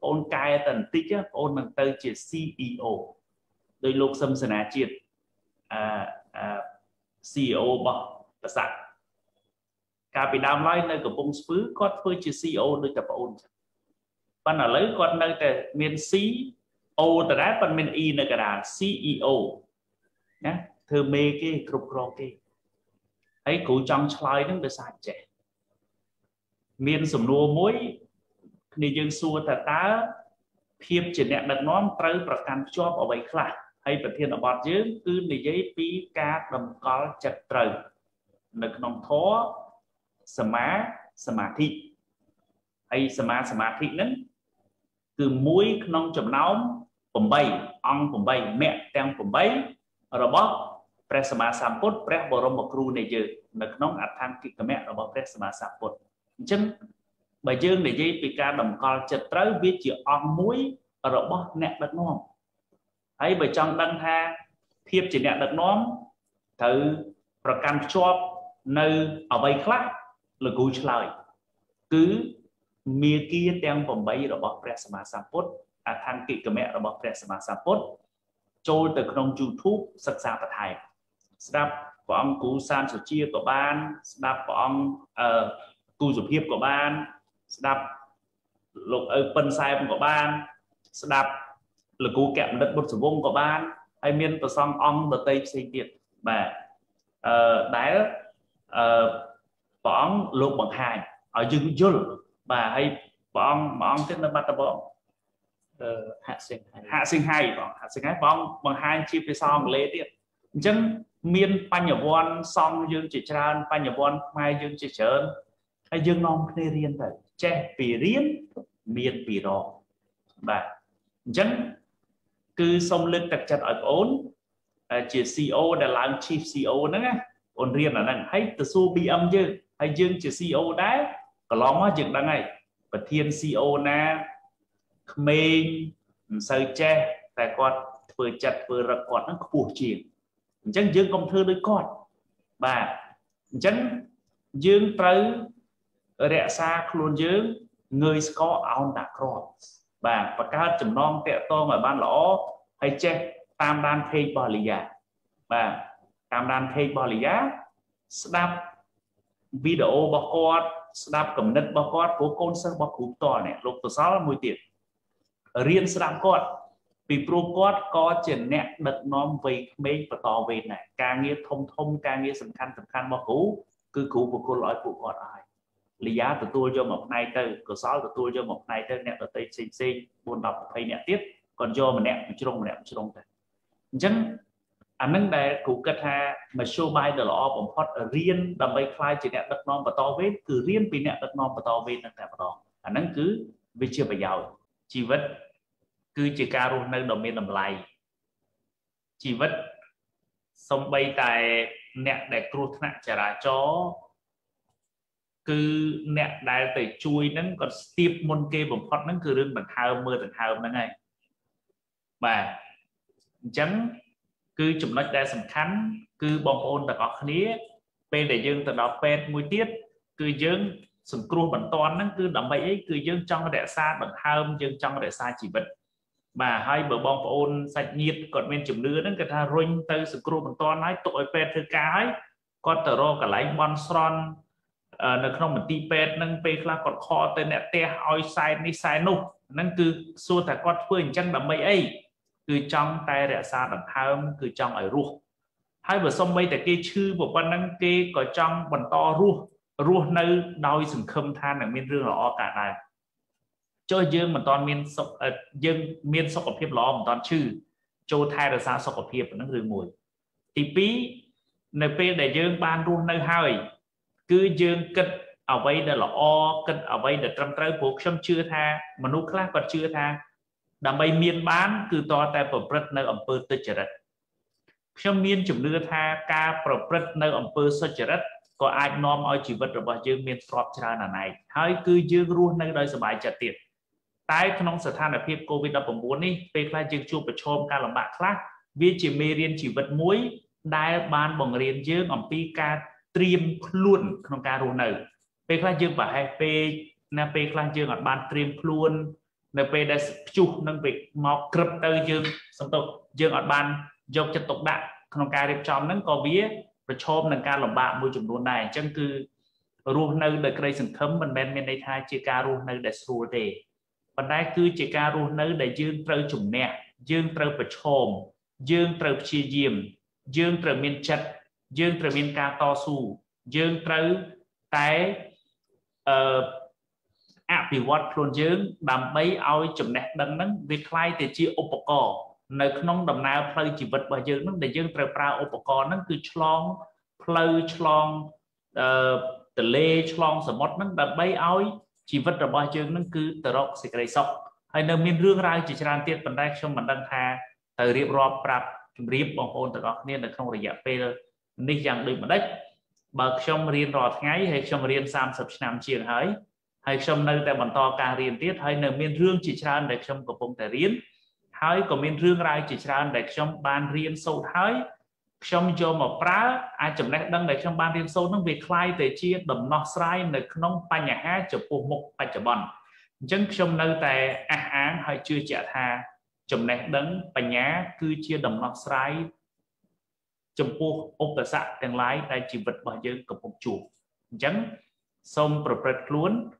ôn cai tận tích ôn mình tới chỉ CEO đôi lúc xâm sân á triệt CEO bỏ và sạc cả bị đám loay nơi của bông phứ con phơi chỉ CEO đôi tập ôn bạn ở lấy con nơi tại miền CEO tại đá bạn miền Y nơi cả đà CEO nhé thơ mê cái cục rô kê ấy cụ trong loay nó được sạc trẻ miền sầm nua mối đi dân xua thật tá khiếp chỉ nẹt đặt nón tớiประกันជាប់អ្វីខ្លះហើយប្រធានបទយើងគឺនិយាយពីការតម្កល់ចិត្តត្រូវនៅក្នុងធម៌សមាធិហើយសមាធិហ្នឹងគឺមួយក្នុងចំណោម8អង្គ8មគ្គទាំង8របស់ព្រះសម្មាសម្ពុទ្ធព្រះបរមគ្រូនៃយើងនៅក្នុងអដ្ឋង្គិកមគ្គរបស់ព្រះសម្មាសម្ពុទ្ធអញ្ចឹងbởi dương để dây bị ca đồng con chật tới biết chịu ong muối rồi bóp nẹt đất non ấy bởi trong đăng tha thiệp chỉ nẹt đất non thử rồi can chop nơi ở bay khác là cúi lời cứ mía kia đang vòng bay rồi bóp press mà sampot à thang kỵ của mẹ rồi bóp press mà sampot trôi từ trong YouTube sạch sàng và thầy đáp của ông cú san sửa chia của ban đáp của ông cú dục hiệp của ban đạp lục open sai của ban đạp lực cú kẹm đất bột súng vung của ban hay miên từ song ong từ tây xây tiệt mà đá bóng lục bằng hài ở dương dương và hay bóng trên là bát bóng hạ sinh hai bóng bằng hai chi phía sau lê tiệt chân miên pan nhở von song dương chỉ tràn pan nhở von mai dương chỉ trơn ai dương non kê riêng thầy che vì riêng miền vì đó và chẳng cứ xong lên tập chặt ở ổn chỉ CEO đã làm chief CEO nữa nghe ổn riêng là năng hay từ số bị âm chứ hay dương chỉ CEO đấy có lóng á chừng đang này và thiên CEO na mình sao che tại con vừa chặt vừa rập con nó buộc chìm chẳng dương công thư đôi con bà chẳng dương tới rẽ xa luôn dương người có áo đã cross bà và các chấm non tẹo to mà ban lõ hay che tam đan thay bò lì giá và tam đan thay bò lì giá snap video bọc con snap cầm đất bọc con của con sơ bọc cụm to này lục từ 6 là 10 tiền riêng snap con vì pro con có triển nẹt đợt non về mấy và to về này ca nghĩa thông ca nghĩa sầm khăn bọc cũ cứ cũ của cô lõi của con ai lì giá từ tôi cho một nay từ cửa 6 từ tôi cho một nay từ nẹt ở tây xinh buồn đọc hay nẹt tiếp còn do mà nẹt chưa đông chẳng anh nâng đại cụ kết hạ mà show bài đó là bổng hot riêng đầm bay fly chỉ nẹt đất non và to vết cứ riêng vì nẹt đất non và to vết nâng đại và đó anh nâng cứ về chưa phải giàu chỉ vật cứ chỉ caro nâng đồng miền làm lại chỉ vật xong bay tại nẹt đại cột nặng trả lại cho cứ nẹt đại tại chui nâng còn steep môn kê bổng hot nâng cứ riêng bằng hào mưa thành hào nâng này mà chẳng cứ chụp nói đại sầm khánh cứ bong ôn đã có khía bên để dương từ đó bên mũi tiết cứ dương sừng cua bẩn toan nó cứ đậm bậy ấy cứ dương trong đại xa bẩn hâm dương trong đại xa chỉ bẩn mà hai bờ bong ôn sạch nhiệt còn bên chụp lứa nó người ta rung từ sừng cua bẩn toan nói tội bên thứ cái con tờ ro cả lái bon son nó không một ti bên nâng bên là còn kho tên nẹt te oi sai ni sai nụ nó cứ xua thả con phương chân đậm bậy ấy cứ trong tay rẽ xa đằng thơm cứ trong ở ruột hai bờ sông bay tại kia chư một con nắng kia có trong bần to ruột nơi đôi sừng khâm than là miên rương lọ cả này cho dương mà toàn miên sọc dương miên sọc ở phía lọ mà toàn chư châu thay rẽ xa sọc ở phía nắng rương mùi thì pí nơi pê để dương ban ruột nơi hơi cứ dương cất ở đây là lọ cất ở đây là trăm trái buộc xong chưa tha mà nút khác còn chưa tha đầm bay miên bán cứ to tại bờ bờ nơi ông bơ tơi chật, trong miên chụp lưa tha ca bờ bờ nơi ông bơ soi chật, có ai nom ao chỉ vậtរបស់យើងមានស្របច្រើនណាស់ណៃហើយគឺយើងរស់នៅដោយសុបាយចិត្តទៀតតែក្នុងស្ថានភាព COVID-19 នេះពេលខ្លះយើងជួបប្រឈមការលំបាកខ្លះវាជាមេរៀនជីវិតមួយដែលបានបង្រៀនយើងអំពីការត្រៀមខ្លួនក្នុងការរស់នៅពេលខ្លះយើងប្រហែលពេកណាពេលខ្លះយើងអត់បានត្រៀមខ្លួនnơi về đã chụp nâng việc mọc cướp tới dương sầm tục dương ở ban dọc chân tục đạn không cài được trong nâng có vía và chôm nâng ca lòng bạn môi trường luôn này chân cứ ruột nơi đời cây sừng khấm mình bên bên đây thay chia ca ruột nơi để xua tề còn đây cứ chia ca ruột nơi để dương trơ chủng nè dương trơ và chôm dương trơ chia diêm dương trơ miên chật dương trơ miên ca to su dương trơ tái bị vót luôn dương đầm bấy ao chụm nẹt đằng nấng việc khai thì chia opco nơi nông đầm nào phơi chỉ vật bởi dương nấng để dương trời prao opco nấng cứ chlong phơi chlong từ lê chlong sờ mót nấng đầm bấy ao chỉ vật là bởi dương nấng cứ từ rọc xịt đầy sọc hay nơi miền rương ra chỉ tràn tiết phần đây trong mình đang tha từ riệp rọp rạp riệp bằng ôn từ góc nên là không phải giả phê nên rằng đôi mà đấy bậc trong riêng rọt ngay hay trong riêng sam sập nam chiền hới hay trong nơi tại bản to càng riêng tiết hay nơi miền rương chỉ tràn để trong cổ phong tài riêng hay của miền rương ra chỉ tràn để trong ban riêng sâu thái trong cho một phá ai chấm nét đăng để trong ban riêng sâu nó việc khai để chia đầm nọ sai nơi không pa nhà hát chụp phù mục pa chụp bòn chân trong nơi tại án hay chưa trả tha chấm nét đăng pa nhá cứ chia đầm nọ sai chụp phù ốp tài sản tiền lái tại chỉ vật bao nhiêu cổ phong chủ chân xong proper luôn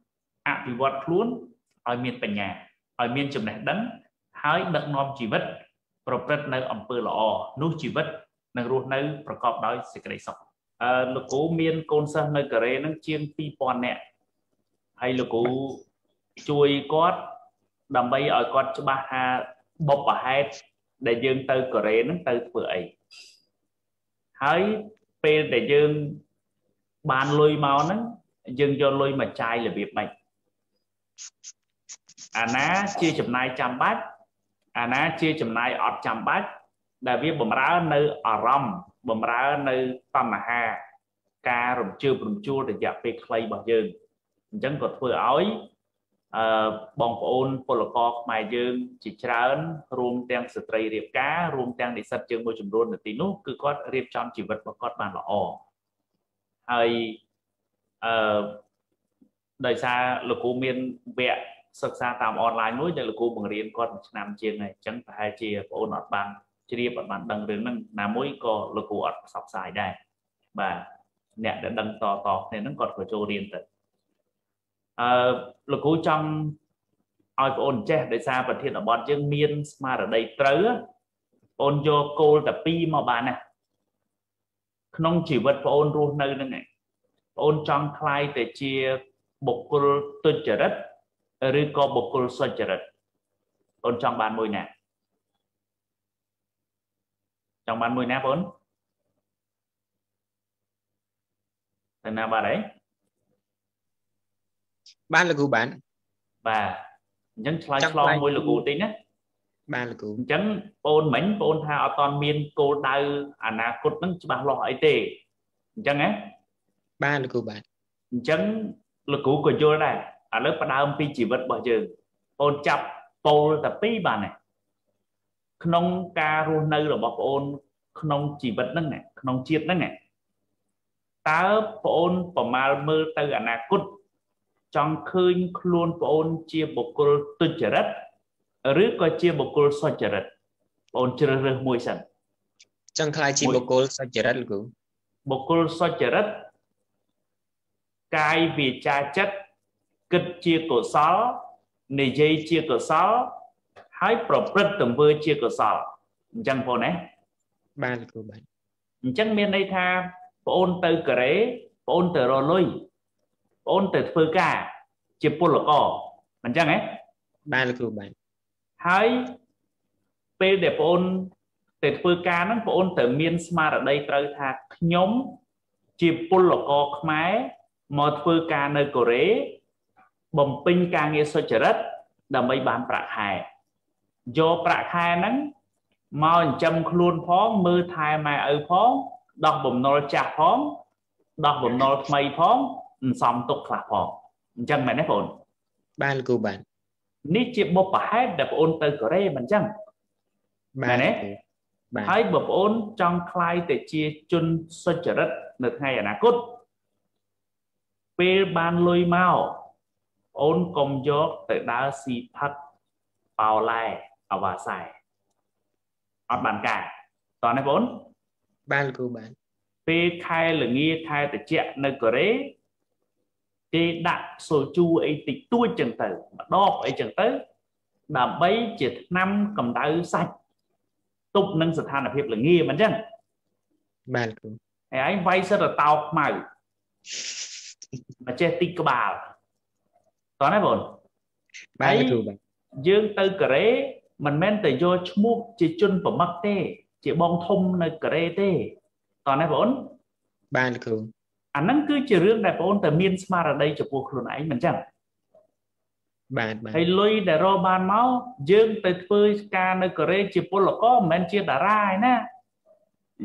ạ bị vọt luôn ở miền tây nhà ở miền chấm này đắng hái đợt non chỉ vất proper nơi ẩm pơ lọ nút chỉ vất nơi ruột nơiประกอบ ដោយ សេចក្តី សុខ លោក គ្រូ មាន កូន សិស្ស នៅ កូរ៉េ នឹង ជាង 2000 នាក់ ហើយ លោក គ្រូ ជួយ គាត់ ដើម្បី ឲ្យ គាត់ ច្បាស់ ថា បប ហេតុ ដែល យើង ទៅ កូរ៉េ នឹង ទៅ ធ្វើ អី ហើយ ពេល ដែល យើង បាន លុយ មក ហ្នឹង យើង យក លុយ មក ចាយ របៀប ម៉េច អាណា ជា ចំណាយ ចាំ បាច់ Anh chia chấm này ở chấm bát đại viết bẩm ra nơi ở rầm bẩm ra nơi tâm hà ca rụm chua để dẹp về clay bảo dương chẳng có vừa ói bong ôn polacok mai dương chỉ trán rùm đang sợi riệp cá rùm đang để sạch dương môi trường luôn được tí nút cứ có riệp trong chỉ vật và có bàn lọ hay đời xa lục u miên vẹn sơ xa tạm online núi để lục u bằng riêng con nằm trên này chẳng phải chia ôn ọt bằng chỉ riệp ọt bằng đằng đến nâng là mũi có lục u ọt sọc xài đây và nẹt đã đằng to to nên nó còn phải trôi riêng tận lực cú trong ai ôn che để xa vật thiện ở bọn chương miên mà ở đây trớ ôn cho cô tập pi mà bà nè không chỉ vật và ôn ruột nơi này ôn trong khai để chia bột cột tuột trở đất rồi có bột cột xoay trở đất ôn trong bàn môi nè trong bàn môi nè bốn thành nào bà đấy ban là cụ bản và nhấn slide long môi là cụ tính á ban là cụ chấn ôn mảnh ôn tha ở toàn miền cô đau à cốt nâng bằng loại tề chăng á ban là cụ bản chấn lực cụ của vô này ở lớp đa âm pi chỉ vật bỏ trường ôn chập pol tập pi bà này không ca run nơi là bọc ôn không chỉ vật nâng này không chiết nâng này tá ôn bỏ mà mơ từ à cốt trong khơi luôn ôn chia bột cột tuột trở đất, rứa coi chia bột cột xoay trở đất, ôn chưa rứa môi sần. Trong khai chia bột cột xoay trở đất là cũng bột cột xoay trở đất, cai vì cha chất, kịch chia cổ sáu, nề dây chia cổ sáu, hái bột rất tầm vơi chia cổ sáu, chẳng phổ này. Ba là của bạn. Chẳng miền đây tha, ôn từ kề, ôn từ rồi lui. Ôn từ phơi cả chìa pol cỏ mình chăng ấy ba là cừu bảy hãy về để ôn từ phơi cả nó ôn từ miền smart ở đây tới thạc nhóm chìa pol cỏ máy một phơi cả nơi cổ rễ bầm pin càng nghe sôi chở đất đầm bay bàn bạc hài do bạc hài nắng màu châm luôn phóng mưa thay mà ở phóng đọc bầm nồi chả phóng đọc bầm nồi mây phóng xong tục là họ chẳng mẹ nếp ổn ba là cụ bản ní chịu bố bãi đập ôn từ cổ rê mình chẳng mẹ nếp hãy bố ôn trong khai để chia chun xoay trở đất được hay là cốt bê ban lôi mau ôn công gió tự đá xì phát bào lai ở bà xài ọt bàn cả toàn nếp ổn ba là cụ bản bê khai là nghi khai để chia nơi cổ rê cái đặt số chu ấy tịch tua chừng tử đo ấy chừng tới là bấy chỉ năm cầm đá sạch tục nâng sự than là hiệp là nghe mình chân bạn ấy vay sẽ là tao mày mà che tịch của bà toán đấy bồn ấy dương tư cờ rễ mình men từ do chmu chỉ chun và mắc tê chỉ bong thông nơi cờ rễ tê toán đấy bồn bạn cường anh nâng cứ chỉ riêng đại bọn từ miền smart ở đây cho cuộc luôn ấy mình chẳng hay lôi để ro bàn máu dương từ phơi ca nơi cửa chỉ bốn là có men chia đã ra nè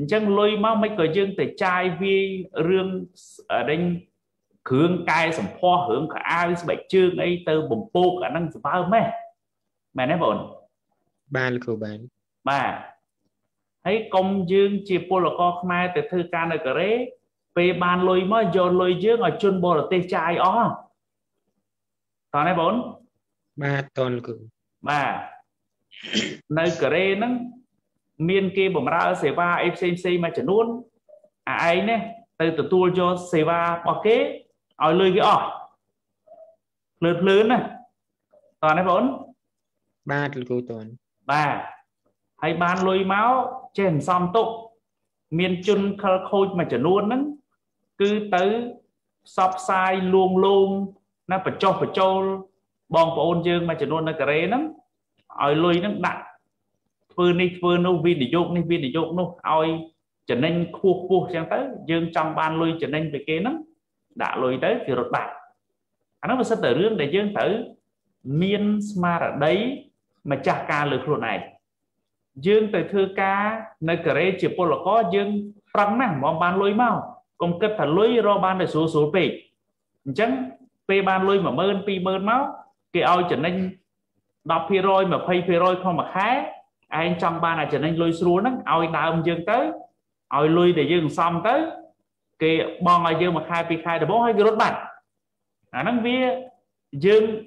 chẳng lôi máu mấy cửa dương từ trai vi riêng ở đây hướng cai sầm pho hướng cả ai bảy chương ấy từ bùng bô cả năng phá mẹ mẹ nói bọn bàn của bạn mà thấy công dương chỉ bốn là có mai từ thư ca nơi cửa về bàn lôi mới giờ lôi dưới ở chân bò là tê chai ó toàn này bốn ba toàn cử mà nơi kề nó miền kia bẩm ra ở Seva FCC mà chẩn luôn à ai nè từ từ tua cho Seva bọc kế ở lôi cái ó lượt lớn này toàn này bốn ba cử toàn ba hay bàn lôi máu trên xong tụ miền chân khôi mà chẩn luôn đó cứ tới sắp sai luôn luôn nó phải cho bong của ôn dương mà chỉ luôn nó cái đấy lắm ỏi lui nó đặt vừa nó vi để dụng nó ỏi trở nên khu khu sang tới dương trong ban lui trở nên về kia lắm đã lui tới thì rụt bạc nó mà sẽ tự rương để dương tử miền mà ở đấy mà chả ca lực luôn này dương tới thư ca nơi kể chỉ bộ là có dương răng nè mong ban lôi mau công kết thật lôi ro ban để số số pì chẳng pì ban lôi mà mơn pì mơn máu cái ao trở nên đọc pì rồi mà pay pì rồi không mà khá anh trong ban này trở nên lôi xuống đó ao đào ông dương tới ao lôi để dương xong tới cái bong ai dương mà khai pì khai để bố hay cái rốt bạc năng vía dương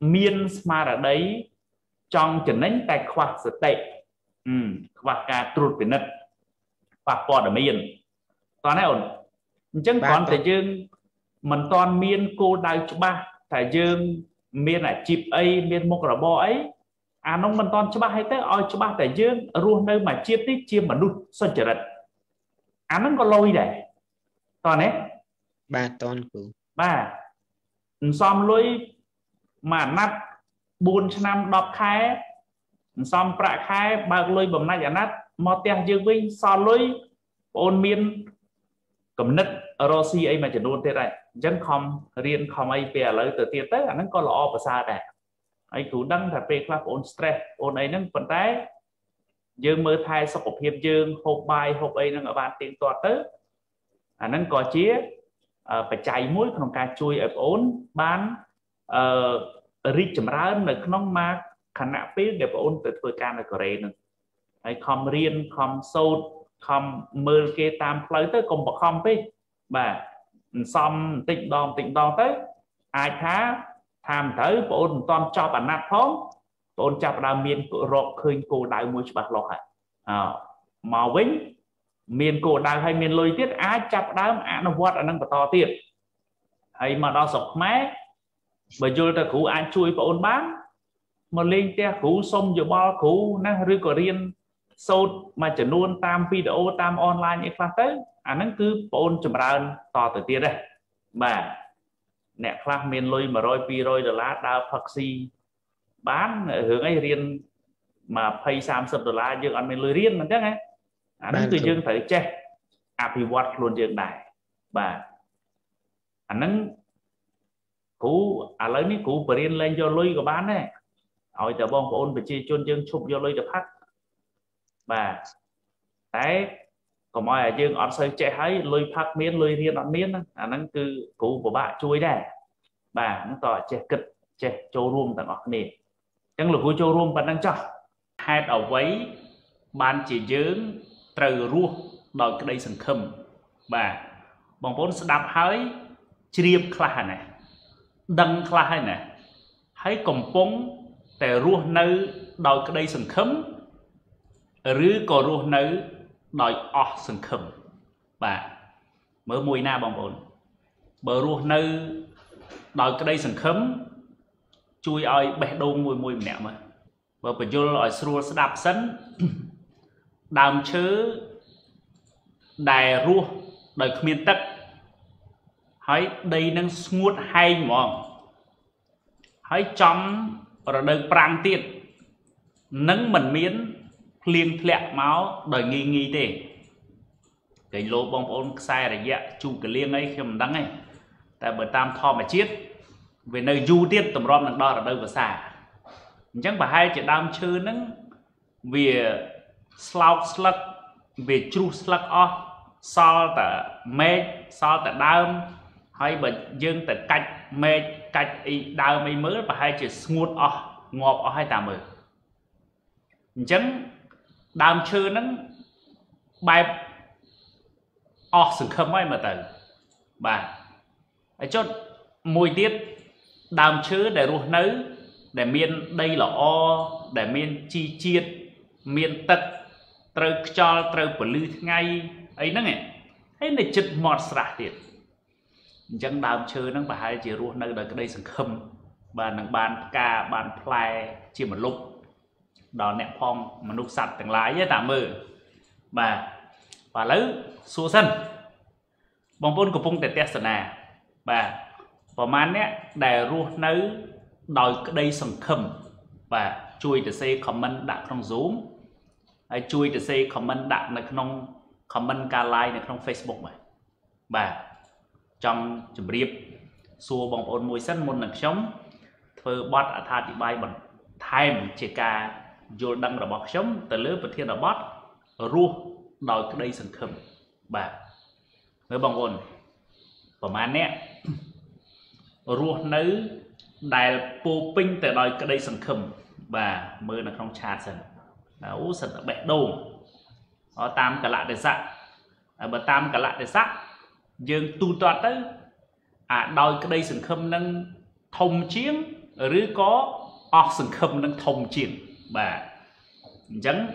miên mà ở đấy trong trở nên tài khoa sự tệ và cả trụt về nứt và còn ở miền toàn này ổn chứng còn tại dương mình toàn miền cô đại chú ba tại dương miền là chip ấy miền một là bo ấy à nông mình toàn chú ba hay tới oi chú ba tại dương ruộng nơi mà chia tích chia mà đút sơn trở đất à nó có lôi để toàn đấy ba toàn cũng ba xong lối mà nát บุญឆ្នាំ rít chấm rán là không mà khả năng biết để ôn từ thời gian là có đấy nữa, hay không riêng không sâu không mơ kê tam lấy tới cùng bậc không biết mà xong tịnh đòn tới ai khá tham tới ôn toàn cho bản nát phóng ôn chập là miền cổ rộng khơi cổ đại môi bạc lọt à màu vĩnh miền cổ đại hay miền lôi tiết ai chập đám ăn nó vót ở năng to tiệt hay mà đo sọc máy bởi dù ta khu anh chui và ôn bán mà lên kia khu xong dù bao khu năng rưu của riêng sâu mà chẳng luôn tam video tam online như phát tới anh nâng cứ ôn chùm ra ơn to từ tiết đây mà nẹ phát mình lôi mà rồi vì rồi là lá đào phạc si bán hướng ấy riêng mà pay $30 dương anh mình lôi riêng mình chắc nghe anh nâng từ dương tới chết áp hì vọt luôn dương này và anh nâng cú à lấy ní cú bền lên do lôi của bán này, hỏi từ bong của ôn bị chia chôn dương chụp do lôi được hắt, mà đấy còn mọi dương ăn sơi chạy hái lôi phát miên lôi riêng ăn miên, à nó cứ cú của bạn chui đấy, mà nó tỏ chạy kịch chạy châu ruộng tận ngọc nè, chẳng lục cú châu ruộng vẫn đang cho, hai đầu váy ban chỉ dương từ ruộng đòi cái đây sừng khum, mà bong vốn đạp hái chiêm khla này. Đăng khai nè hãy cầm bóng để ruột nơi đòi cái đây sừng khấm rứ có ruột nơi đòi ọt sừng khấm và mở mùi na bằng bồn bờ ruột nơi đòi cái đây sừng khấm chui oi bẻ đô mùi mùi mẹ mà bờ bờ vô loại xua sẽ đạp sân đàm chứ đài ruột đòi miên tắc hãy đây nâng ngút hay mong hãy chấm ở đời prang tiệt nâng mình miến liền thẹn máu đời nghi nghi thế cái lỗ bong ôn sai là dạ chu cái liêng ấy khi mình đắng ấy tại bởi tam tho mà chết về nơi du tiết tầm rom đằng đo ở đâu và xả chẳng phải hai chỉ đam chư nâng về slow slug về true slug off so tờ mê so tờ đam hay bệnh dương từ cách mê cách đau mê mới và hai chữ ngột ngọt ở 280 chấn đam chư nó bài sự khâm ấy mà từ bà ấy chốt mùi tiết đam chư để ruột nữ để miên đây là o để miên chi chiết miên tật trừ cho trừ của lư ngay ấy nó nghe ấy là chật mọt sạch tiệt chẳng đam chơi nó phải hai chỉ ruộng nơi đời cái đây sừng khâm và nâng bàn ca bàn play chỉ một lúc đó nẹp phong mà nút sạch từng lái với tạm mơ và lấy xua sân bóng vốn của phong tệ tét sơn à và man nhé để ruộng nơi đời cái đây sừng khâm và chui từ xe comment đặt trong zoom hay chui từ xe comment đặt là trong comment ca like là trong Facebook mà bà trong chụp riệp xua bằng ôn mùi sân môn nặng sống thơ bọt ở thà thì bay bằng Time chỉ cả vô đăng là bọt sống, từ lứa vật thiên là bọt ruột đòi cái đây sân khâm bà người bằng ồn và mà nè ruột nữ đại bố pinh từ đòi cái đây sân khâm bà mơ là không cha sân ú sân là bẹt đồ nó tam cả lại để sạc bà tam cả lại để sạc dương tu toát tới à đòi cái đây sân khâm nâng thông chiến rứa có ọc sân khâm nâng thông chiến bà chẳng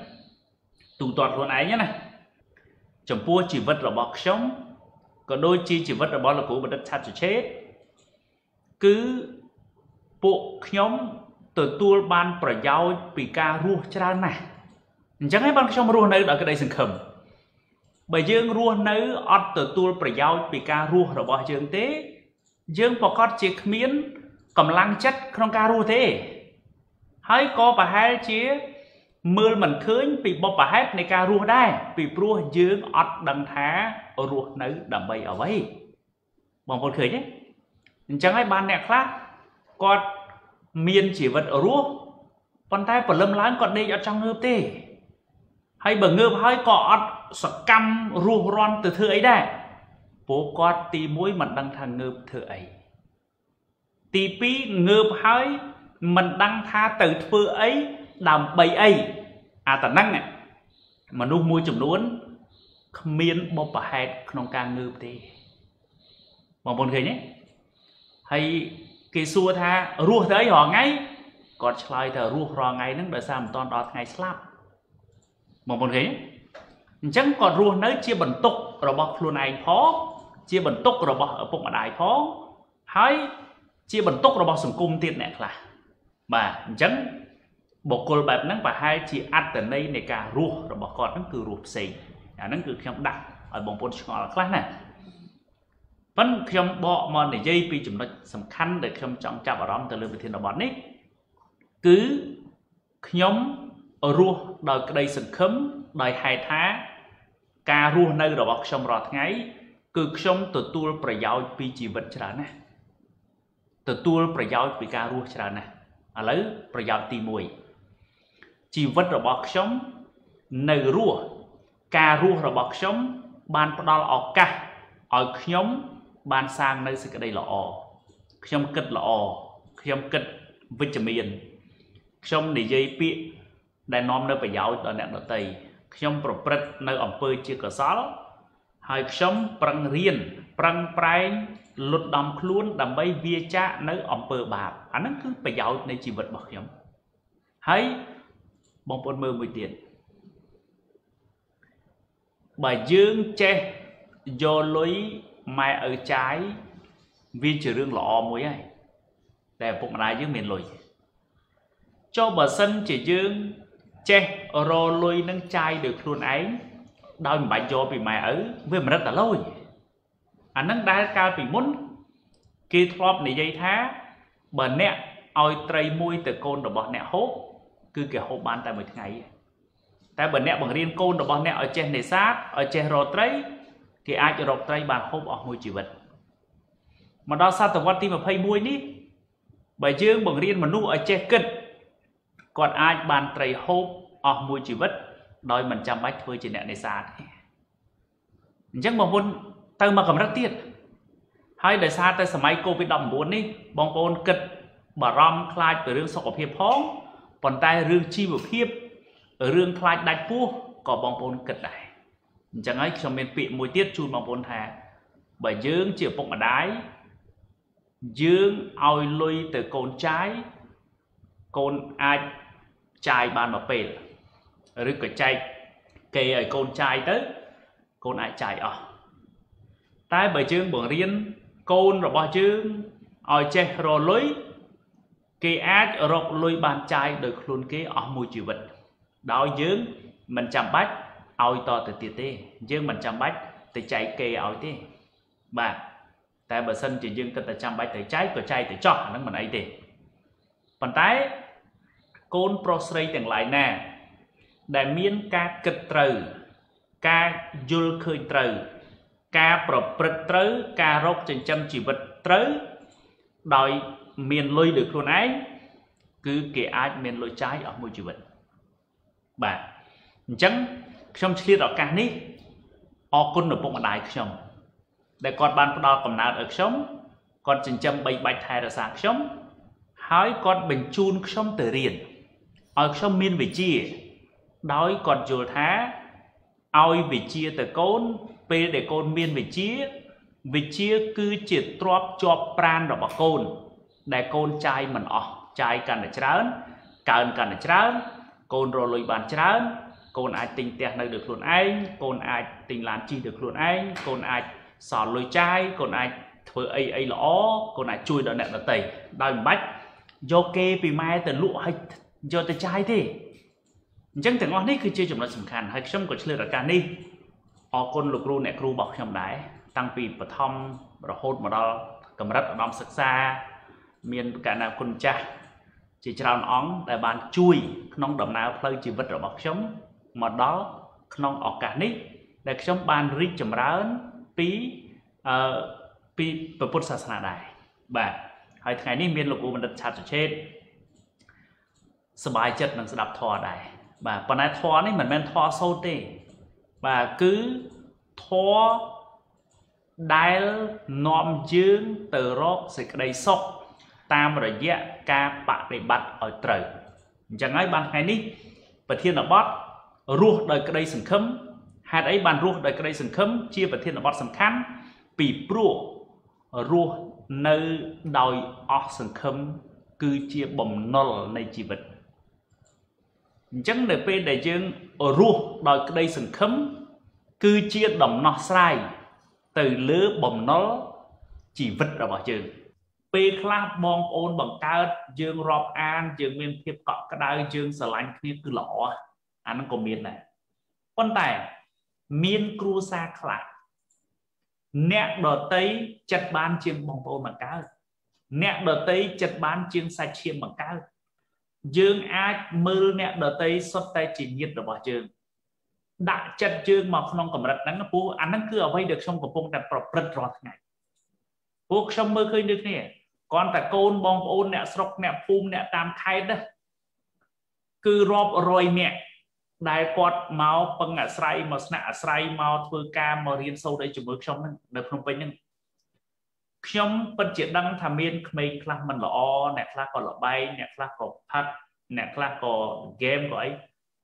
tụ toàn luôn ấy nhé này chồng pua chỉ vật là bọt sống còn đôi chi chỉ vật là bọt là của đất sát chết cứ bộ nhóm từ tua ban bởi giáo bị ca rùa ra này chẳng ai ban trong rùa nơi đó cái đây sừng khẩm bởi dương rùa nơi ọt từ tua bởi giáo bị ca rùa là bọt dương tế dương bọt con chiếc miến cầm lăng chất không ca rùa thế hãy có bà hai chế mưa mình khơi bị bọt bà hết này ca rùa đây bị rùa dương ọt đằng thá ở rùa nơi đầm bay ở vậy bằng con khởi nhé chẳng ai ban nè khác con miền chỉ vật ở rùa con tay của lâm láng còn đây ở trong ngư tê hay bằng ngư hai cọ sọt căm rùa ron từ thứ ấy đây bố con tí mũi mình đang thằng ngư thứ ấy tí pi ngư hai mình đang tha từ thứ ấy làm bầy ấy à tả năng này mà nuôi môi chùm luôn miền bọt bà hẹt không ca ngư tê bằng con khởi nhé hay cái xua tha ruột thấy họ ngay còn lại thở ruột rò ngay nâng đợi sao một toàn đó ngay slap một một ghế chẳng còn ruột nấy chia bẩn tục rồi bọc luôn này khó chia bẩn tục rồi bọc ở vùng ở đại khó hay chia bẩn tục rồi bọc sủng cung tiền nè là mà chẳng bộ cô bẹp nâng và hai chị ăn từ đây này cả ruột rồi bọc còn nâng cứ ruột xì nâng cứ không đặt ở vùng bốn họ là này vẫn không bỏ mòn để dây vì chúng nó sầm khăn để không chọn chạm vào đó từ lời về thiên đạo bọn ấy cứ nhóm ở rùa đòi cái đây sừng khấm đòi hai thá cà rùa nơi đó bọc xong rọt ngay cứ xong từ tua phải giáo vì chỉ vật trả nè từ tua phải giáo vì cà rùa trả nè à lấy phải giáo tì mùi chỉ vật đó bọc xong nơi rùa cà rùa đó bọc xong bàn đó là ọc ca ở nhóm ban sang nơi sẽ đây là o nhóm kịch là o nhóm kịch vitamin trong để dây pịa đại nom nơi phải giáo ở nẹn ở tây nhóm propress nơi ở pơi chưa có sáu hai nhóm prang riêng prang prang lột đầm luôn đầm bay vía cha nơi ở pơi bạc anh cứ phải giáo nơi chỉ vật bọc nhóm hãy bong bột mơ mười tiền bài dương che do lối mai ở trái vì trừ rương lọ muối này để phục lại dưới miền lùi cho bà sân chỉ dương che rô lôi nâng chai được luôn ấy đau bài do bị mày ở với mình rất là lâu anh nâng đá cao bị muốn kia thọp này dây thá bà nẹ oi tray mui từ côn đồ bọt nẹ hốt cứ kẻ hộp bán tại một ngày tại bà nẹ bằng riêng côn đồ bọt nẹ ở trên này sát ở trên rô tray thì ai cho rọc tay bàn hộp ở môi chỉ vật mà đó sao tầm quan tim mà phây môi ní bởi chương bằng riêng mà nu ở che kịch còn ai bàn tay hộp ở môi chỉ vật đôi mình trăm bách thôi chỉ nẹn này xa chắc mà hôn tao mà cầm rất tiệt hay đời xa tay xe máy Covid đồng bốn đi bóng con kịch bà rong khai từ rương sọc hiệp hóng còn tay rương chi một hiệp ở rương khai đạch vua có bóng con kịch này chẳng ấy cho mình bị mùi tiết chun bằng vốn hà bởi dương chịu bụng ở đáy dương oi lui từ con trái con ai chai bàn mà bền rực cái chai kề ở con trai tới con ai chai ở tay bởi dương bổng riêng con rồi bao dương oi che rồi lối kề ác rồi lui bàn trai được luôn cái ở mùi chịu vật đó dương mình chạm bách ôi to từ tiệt tê dương mình trăm bách từ chạy kê ôi tê bà tại bờ sân chỉ dương cần từ trăm bách từ trái của trái từ chọn nó mình ấy tê còn tái côn prosray từng lại nè đại miên ca kịch trừ ca dul khơi trừ ca propress trứ ca rốt trên trăm chỉ vật trứ đòi miền lôi được luôn ấy cứ cái ai men lối trái ở môi trường bệnh bạn chẳng trong khi đó cả ní o côn ở bụng đại trong để con ban đo cầm nát ở sống con chỉnh châm bay bạch thai là sáng sống hỏi con bình chun sống từ riền ở sống miên vị chi đói con chùa thá ao vị chia từ côn p để côn miên vị chia cứ triệt trọp cho pran rồi bà côn để côn trai mình ở trai cần để chán cần để chán côn rồi lùi bàn chán côn ai tình tẹt nơi được luôn anh côn ai tình làm chi được luôn anh côn ai sò lôi trai côn ai thưa ấy ấy lõ côn ai chui đợt nẹt đợt tẩy đau bách do kê vì mai từ lụa hay do từ trai thì chẳng thể nói đấy cứ chơi chủng loại sủng khàn hay trong cuộc chơi là càn đi ở côn lục ru nẹt ru bọc trong đáy tăng pì và thom và hôn mà đó cầm rất là đom sắc xa miền cả nào con cha chỉ trao nón đại bàn chui nón đầm nào phơi chỉ vật ở bọc sống mà đó nón ở cả nít để sống bàn rít chầm rán pí pí và phật sát na đại và hai ngày ní miền lục ru mình đặt chặt cho chếtสบายจัดมันสดับทอได้บ่าปนัดทอนี่เหมือนแม่นทอโซเต้บ่าคือทอได้นอมยืนเตอรกสิกได้ซกตามระยะการปฏิบัติเอาตรึงอย่างไอ้บางไงนี่ประเทศนับบอสรูดโดยกระไดสังคมหากไอ้บางรูดโดยกระไดสังคมเชื่อประเทศนับบอสสำคัญปีปรูรูดในโดยออกสังคมคือเชื่อบ่มนอลในชีวิตchẳng để pe đại dương ở ruộng đòi đây sừng khấm cứ chia đồng nó sai từ lứa bồng nó chỉ vứt ra bỏ trường pe khla mong ôn bằng cao dương rọp an dương miền thiệp cọ cái đai dương sờ lạnh kia cứ lọ anh có miền này con tài miền cua xa khla nẹt đờ tây chặt ban chiên mong ôn bằng cao nẹt đờ tây chặt ban chiên sai chiên bằng cao dương ai mưa nẹt đợt tây sắp tay chỉ nhiệt được bỏ trường đã chặt trường mà không còn đặt nắng phú anh nắng cứ ở vây được xong của phong đặt bọt bật rót ngày buộc xong mưa khơi được nè còn tại côn bong ôn nẹt sọc nẹt phum nẹt tam khai đó cứ rọp rồi nè đại quạt máu bằng ngã say mà nã say máu thưa ca mà riêng sâu đây chụp bước xong được không phải nhưng trong phần triển đăng tham miên mấy class mình là o nè class còn là bay nè class còn thắt nè class còn game gọi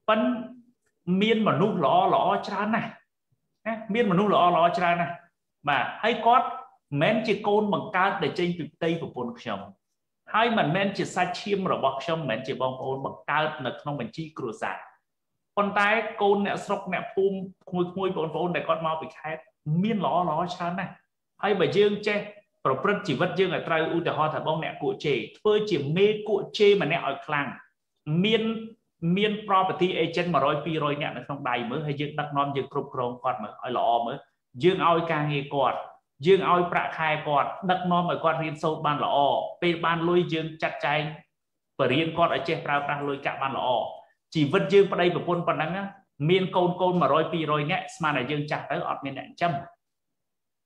phân miên mà nút lõ chán này miên mà nút lõ chán này mà hay có men chỉ côn bằng cá để trên từ tây của bồn chồng hay mình men chỉ sa chim rồi bọc chồng men chỉ bong côn bằng cá nực không mình chi cửa giả con tay côn nè sọc nè phum mùi mùi bồn phun để con mau bị hết miên lõ chán này hay bởi dương cheประจิวัดยังไงไตรอุตหะถ้าบ้องเนี่ยกูเจเพื่อจีเมกูเจมันเนี่ยอ่อยคลางเมียน property agent มา100 200เนี่ยมันต้องได้เมื่อให้ยืนนักน้อมยืนครบโครงก่อนเมื่ออ่อยหล่อเมื่อยืนอ่อยกลางเงี้ยก่อนยืนอ่อยประคายก่อนนักน้อมอ่อยก่อนเรียนโซบ้านหล่อเป็นบ้านลุยยืนจัดใจไปเรียนก่อนอ่อยเจปราปราลุยกะบ้านหล่อจีวัดยืนประเดี๋ยวปนปนนั้นนะเมียนโกนมา100 200เนี่ยสมาร์ทยืนจัดไปออกเมียนเนี่ยจำ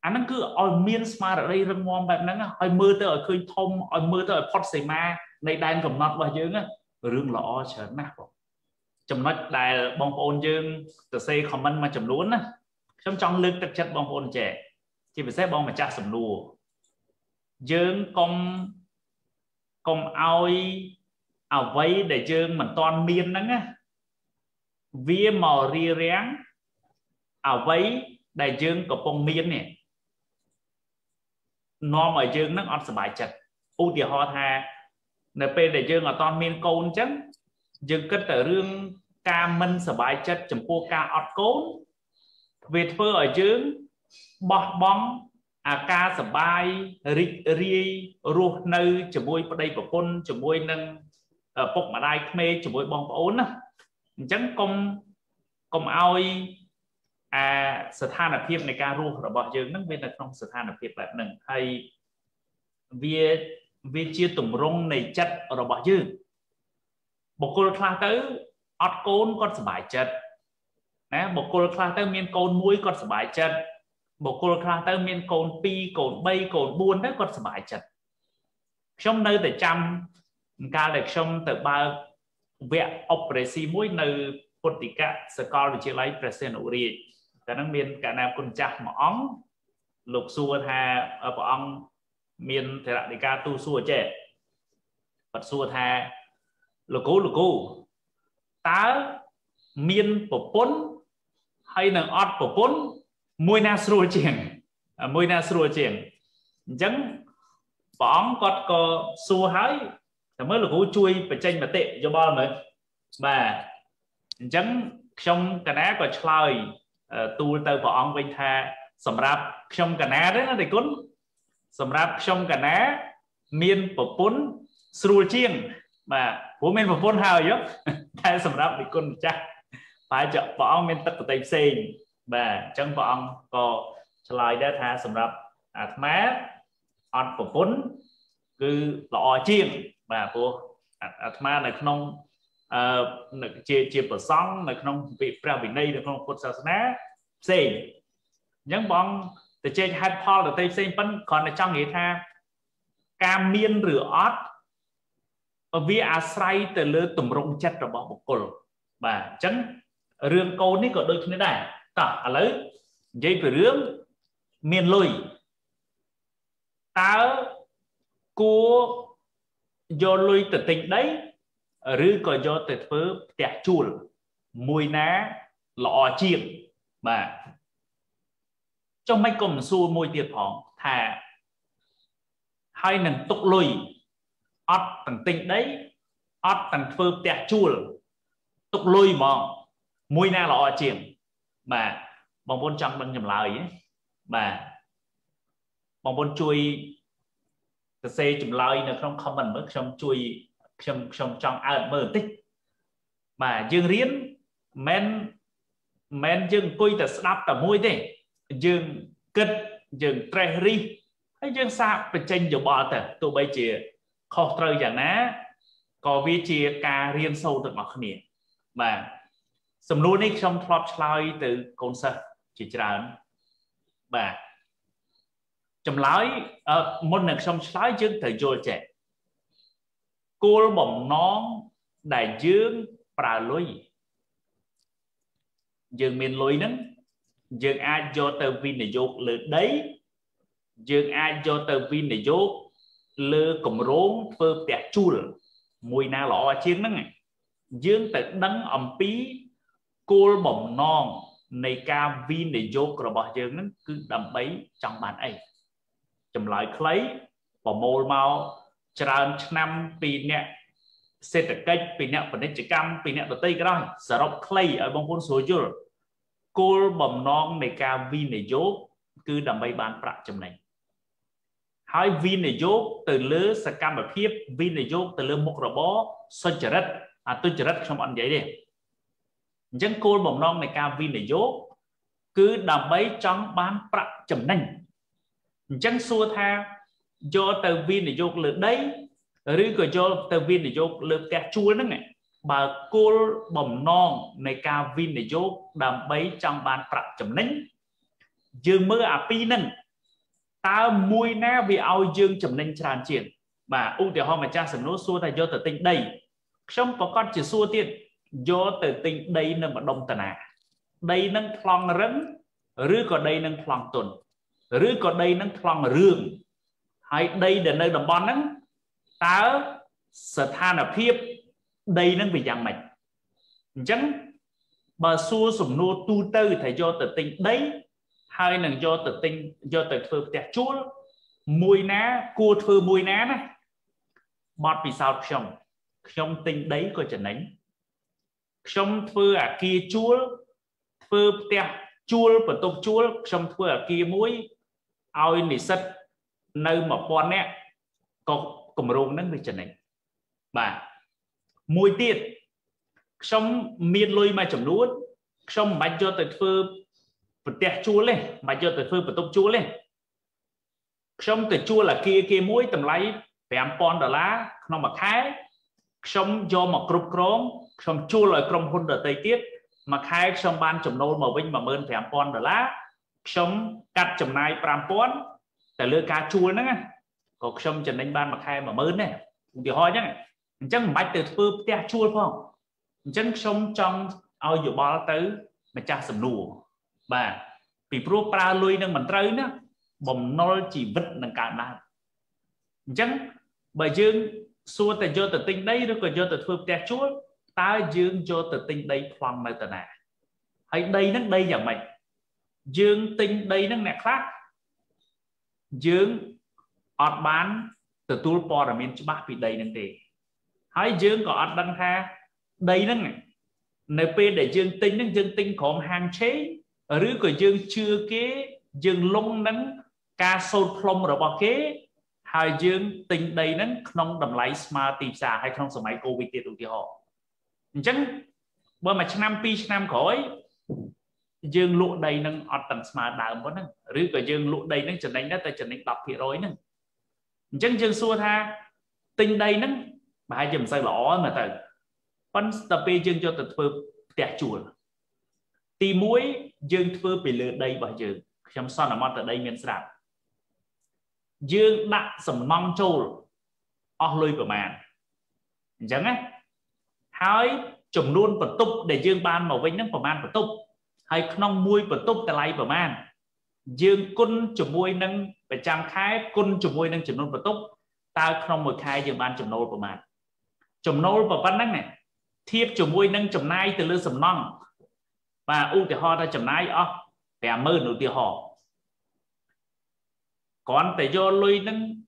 anh nắng cứ ở miền smart ở đây rừng mòn bạn nắng ở mưa tới ở khơi thông ở mưa tới ở pot sấy ma này đàn cầm nọt vào dương á rừng lọ chớn nè chấm nọt đài bong ôn dương từ xây comment mà chấm lún á trong trong lưng tật chất bong ôn trẻ chỉ phải xếp bong mà cha sầm lùa dương công ao ao vây để dương mình toàn miền nắng á vía màu ria ráng ao vây đại dương của bong miền nè nó mà dương nó on sờ bài chặt u địa ho tha np để dương ở toàn miền côn chứ dương kết ở riêng ca minh sờ bài chặt chấm po ca ọt côn việt phơ ở dương bọt bóng ca sờ bài ri ruột nơi chấm bôi đây của côn chấm bôi nâng bọc mà đai mê chấm bôi bong ốn á chẳng công aiสถานภิบในการรู้ระบบยังนั่งเว้นในห้องสถานภิบแบบหนึ่งให้เวียเชี่ยตุ่มรงในจัดระบบยังบุคคลคลาเตอร์อดโกนก็สบายจัดนะบุคคลคลาเตอร์เมียนโกนมุ้ยก็สบายจัดบุคคลคลาเตอร์เมียนโกนปีโกนใบโกนบุญได้ก็สบายจัดช่องในแต่จำ Nga lệch xong từ ba vẽ operasi mỗi nơi politica sẽ có được chế lấy present ori. Cả năng miền cả nam con chặt mà ống lục xua tha ở bọn miền thể đại đi ca tu xua trẻ vật xua tha lục cố tá miền bổ bốn hay là ọt bổ bốn môi na xua chuyện môi na xua chuyện chẳng bọn con có xua hái mới là cố chui và tranh mà tệ cho bom đấy mà chẳng trong cả ná của trời tu từ bọn bên tha sầm rạp trong cả ná đấy nó để cún sầm rạp trong cả ná miên bổ bốn sưu chiên mà bố miên bổ bốn hào yếu thay sầm rạp để cún chắc phải chọn bọn miên tất cả tay xì mà chẳng bọn có trời đã tha sầm rạp má ăn bổ bốn cứ lọ chiên và cô Atma này không chia bờ sông này không bị ra biển đây được không phật giáo xem những bóng từ trên hai pol ở tây xem vẫn còn là trong nghĩa tha cam miên rửa ót vì asai từ lứa tùng rung chất rồi bỏ một cột và chấn riêng câu này có đôi khi này cả lấy dây từ riêng miên lùi táo cua do lui từ tỉnh đấy, rư có do từ phớ đẹp chùl, mùi ná lọ chiên mà trong mấy cổng xua mùi tiệt phóng thà hai nền tục lùi, ọt tầng tỉnh đấy, ọt tầng phớ đẹp chùl, tục lùi mong mùi ná lọ chiên mà bóng bốn trăng bằng nhầm lời ấy, mà bóng bốn chui cái xe chụp lời nó không comment mất trong chui trong ẩn mờ tích mà dương riêng men dương cùi từ snap từ mũi đấy dương kịch dương treasury hay dương sao về tranh giờ bỏ từ tụi bây giờ khó trời chẳng ná có vi chia ca riêng sâu từ mặt miệng mà sầm luôn ấy trong top slide từ con sơ chỉ tràn mà chấm lái một nền sông lái dương thời rồi trẻ cô bồng nón đại dương bà lối dương miền lối nắng dương ai do tờ vi này dốt lừa đấy dương ai do tờ vi này dốt lừa cẩm rốn phơ đẹp chul mùi na lọ chiên nắng dương tờ đắng ẩm pí cô bồng nón này ca vi này dốt rồi bỏ dương nắng cứ đầm bấy trong bàn ấy chấm lại lấy và mồi màu tràn năm pin nè xe tải cây pin nè phần nét chữ cam pin nè đầu tây cái đó sờ rọc lấy ở bông quân số chưa cô bầm non này ca vi này dốt cứ đầm bay bàn bạc chấm này hai vi này dốt từ lứa sờ cam bạc hiếp vi này dốt từ lứa mộc rọ bó sơn chở đất tôi chở đất trong anh vậy đi những cô bầm non này ca vi này dốt cứ đầm bay trong bàn bạc chấm này chẳng xua tha do tờ viên để dốt lượt đấy rư của do tờ viên để dốt lượt kẹt chua đó này bà cô bầm non này ca viên để dốt đầm bấy trong bàn bạc chấm nén dương mưa à pi nè ta mùi na vì ao dương chấm nén tràn triển bà u tiểu hoa mà cha sầm nốt xua tha do tờ tình đầy xong có con chỉ xua tiền do tờ tình đầy nâng mà đông tờ nà đầy nâng phong rấn rư của đầy nâng phong tuần rư có đây nó phong rương hay đây để nơi đồng bọn nắng ta sở than ở phiếp đây nó bị giằng mạch chẳng bà xua sủng nô tu tư thầy do tự tình đấy hai lần do tự tình do tự phơ đẹp chúa mùi ná cua phơ mùi ná này bọt vì sao trong tình đấy có chẳng đánh trong phơ à kia chúa phơ đẹp chúa và tôm chúa trong phơ à kia mũi ao nỉ sắt nơi mà con nè có cùng rồng nâng về trần này bà mùi tiệt xong miên lôi mà chấm nút xong bạch cho tới phơ bật tẹt chua lên bạch cho tới phơ bật tôm chua lên xong tới chua là kia kia mũi tầm lấy bèm con đờ lá nó mà khai xong do mà cụp crom xong chua là crom hôn đờ tây tiết mà khai xong ban chấm nô mà vinh mà mơn bèm con đờ lá xong cắt chấm này prampon từ lưỡi cá chua nữa nghe, còn xong chấm đánh ban mà khai mà mớn này, điều hỏi nhá, chẳng bạch từ phư tia chua phong chẳng sống trong ao dừa bò tới mà cha sầm nùa và vì pro pra lui đang mình tới đó bồng nôi chỉ vứt đằng cả đàn chẳng bởi dương xua từ do từ tinh đây rồi còn do từ phư tia chua ta dương do từ tinh đây phong nơi từ nà hay đây nó đây giờ mình dương tinh đây nó nè khác dương ọt bán từ tu po là miền bắc bị đầy nên thế hãy dương có ọt đăng ha đầy nè nơi bên để dương tinh còn hàng chế ở dưới của dương chưa kế dương lông nắng ca sâu plong rồi bỏ kế hai dương tinh đầy nắng không đầm lái smart tìm xa hay không số máy covid tiệt tụi họ chẳng bởi mà năm pi năm khỏi dương lụa đầy nâng ọt tận smart đào bó nâng dưới của dương lụa đầy nâng trần đánh đã tới trần đánh đọc thì rồi nâng chẳng dương xua tha tinh đầy nâng mà hai dùm sai lõ mà từ bắn tập pe dương cho từ phương tẹt chuột tì mũi dương phương bị lừa đây bởi dương trong son là món từ đây miền sạt dương đặt sầm mong châu o lui của màn chẳng ấy hái chủng luôn vật tục để dương ban màu vinh nước của màn vật tục hay non muôi vật tục tại lại của màn dương côn chủng muôi nâng và trang khai côn chủng muôi nâng chủng luôn vật tục ta không một khai dương ban chủng nô của màn chủng nô và văn năng này thiệp chủng muôi nâng chủng nai từ lư sầm non và u thì ho ra chấm nai ó vẻ mơ nụ thì họ còn tại do lôi nâng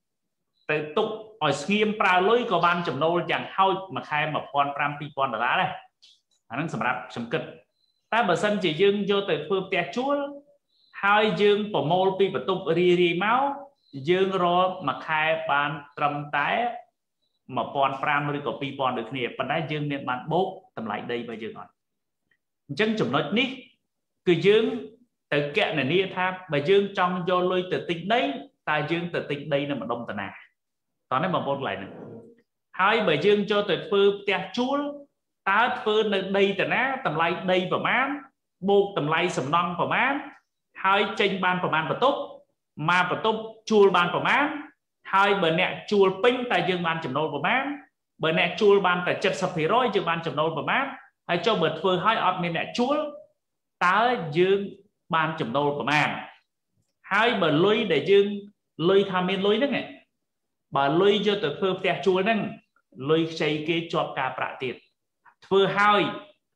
tại tục ở nghiêm pra lôi có ban chấm nô chẳng hao mà khai mà con pram pi con ở lá này nâng sầm rạp sầm kịch ta bờ sân chỉ dương do tại phương tè chúa hai dương của mol pi và tục ri ri máu dương rồi mà khai ban trầm tái mà con pram lôi có pi con được nè phần đá dương miền ban bố tầm lại đây bây giờ còn chân chủng nói ní cứ dương từ kẹ này nia tham và dương trong do lôi từ tinh đấy ta dương từ tinh đây là một đông tần à còn đấy mà một lại này hai bởi dương cho từ phư tia chúa ta phư đây tần á tầm lại đây và mán buộc tầm lại sầm non và mán hai tranh ban và man và tốt ma và tốt chua ban và mán hai bởi nẹt chua pin ta dương ban chấm nô và mán bởi nẹt chua ban tại chật sập thì rối dương ban chấm nô và mán hãy cho bật phương hai ọt mình lại chúa tá dương ban chấm đầu của màn hai bờ lôi để dương lôi tham miên lôi nữa này bà lôi cho từ phương tè chúa nâng lôi xây cái cho cả bạ tiệt phương hai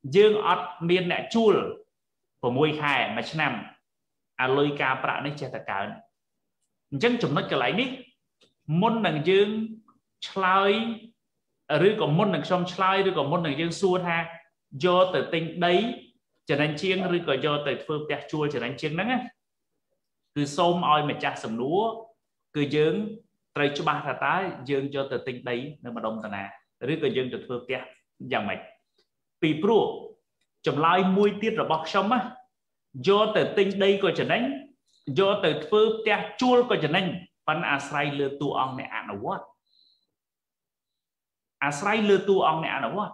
dương ọt miên lại chúa của môi khai mà nằm à lôi cả bạ này che tất cả chân chấm nó trở lại đi môn đằng dương slide rồi còn môn đằng sông slide rồi còn môn đằng dương xua ha do từ tinh đấy trở nên chiêng rồi còn do từ phương tẹt chua trở nên chiêng nắng cứ xôm oi mà cha sầm núa cứ dướng trời cho ba thà tá dướng cho từ tinh đấy nên mà đông tần à rồi còn dướng từ phương tẹt dạng mày vì pro chấm lại mui tiết là bọc xong á do từ tinh đấy còn trở nên do từ phương tẹt chua còn trở nên pan asray lừa tu ông này ăn ở what asray lừa tu ông này ăn ở what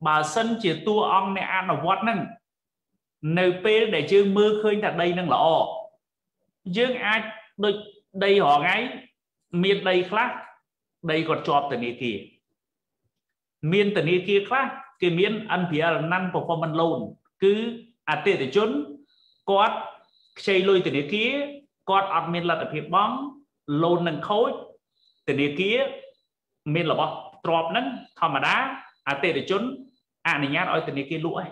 bà sân chỉ tu ông này ăn ở vót nâng nơi pe để chưa mưa khơi thật đây nâng lọ dương ai đây họ ngay miền đây khác đây còn chọp từ nơi kia miền từ nơi kia khác cái miền ăn phía là năng performance loan cứ à tiền để trốn cót xây lôi từ nơi kia cót ăn miền là tập hiệp bóng loan nâng khối từ nơi kia miền là bó trọp nâng thò mà đá à tê để chốn à này nhát oi từ này kia lụa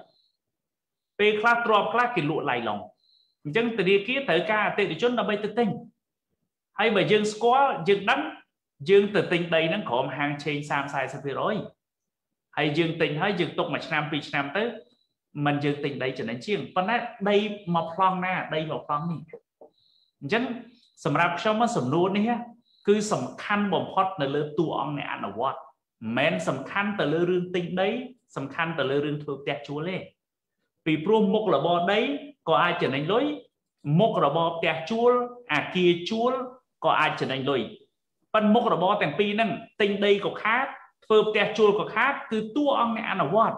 pe class drop class kia lụa lại lòng nhưng từ này kia thời ca tê để chốn là bay từ tinh hay bởi dương score dương đắng dương từ tinh đây nó khom hàng trên sam sai sao phi rồi hay dương tinh hay dương tục mà nam pi nam tới mình dương tinh đây trở nên chiêng còn đây mọc phong na đây mọc phong nè nhưng sầm rạp sao mà sầm nô này cứ sầm khăn bom hot là lơ tu ông này ăn ở what mến sầm khăn từ lư rương tinh đấy sầm khăn từ lư rương thuộc tẹt chúa lên vì pro một là bò đấy có ai trở nên lối một là bò tẹt chúa à kia chúa có ai trở nên lối phần một là bò tẹt pi nâng tinh đây có khác thuộc tẹt chúa có khác từ tu ông này ăn ở vọt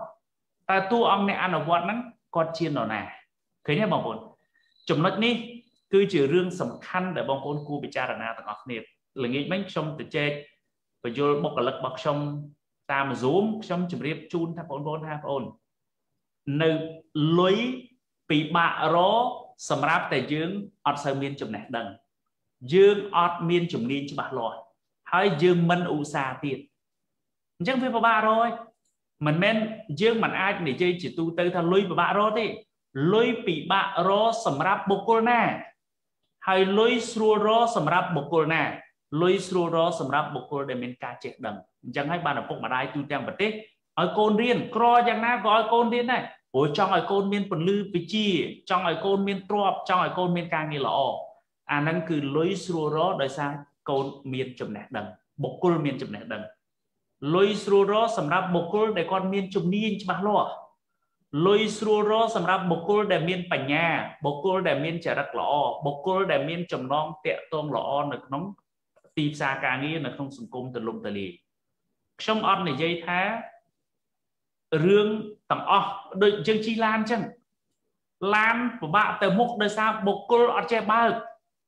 ta tu ông này ăn ở vọt nắng con chiên nó nè thấy nhé bọn con chấm nốt ní cứ chữ rương sầm khăn để bọn con cua bị cha đàn na tặng học nghiệp là nghĩ mấy trong từ che và vô bọc lực bọc trong ta mà zoom trong chụp riệp chun tháp ôn ha ôn nơi lưới bị bạ ró sầm ráp tại dương ở sầm miên chụp nẹt đằng dương ở miên chụp niên chụp bạc lòi hay dương mình u xa tiền chẳng phải ba rồi mình men dương mình ai để chơi chỉ tu tư thằng lưới bị bạ ró đi lưới bị bạ ró sầm ráp bọc côn nè hay lưới sùa ró sầm ráp bọc côn nè lưới sùa ró sầm ráp bọc côn để mình ca chết đằng chẳng hay bạn ở cục mà đai tu trang vật đấy ở côn riêng cro chẳng na có côn riêng này ủa trong ở côn miên phần lư bị chi trong ở côn miên trộp trong ở côn miên ca nghi lọ à năng cứ lối sùa ró đời sai côn miên chụp nẹt đằng bộc côn miên chụp nẹt đằng lối sùa ró sầm ráp bộc côn để con miên chụp niên chụp lọ lối sùa ró sầm ráp bộc côn để miên bành nhà bộc côn để miên chả đắc lọ bộc côn để miên chồng non tẹt tôm lọ nực nóng tìm xa ca nghi là không sùng cung từ lùng từ lì trong on này dây thá rương tầm o đợi chương chi lan chăng lan của bạn từ mục đời sao bộc cô ở che ba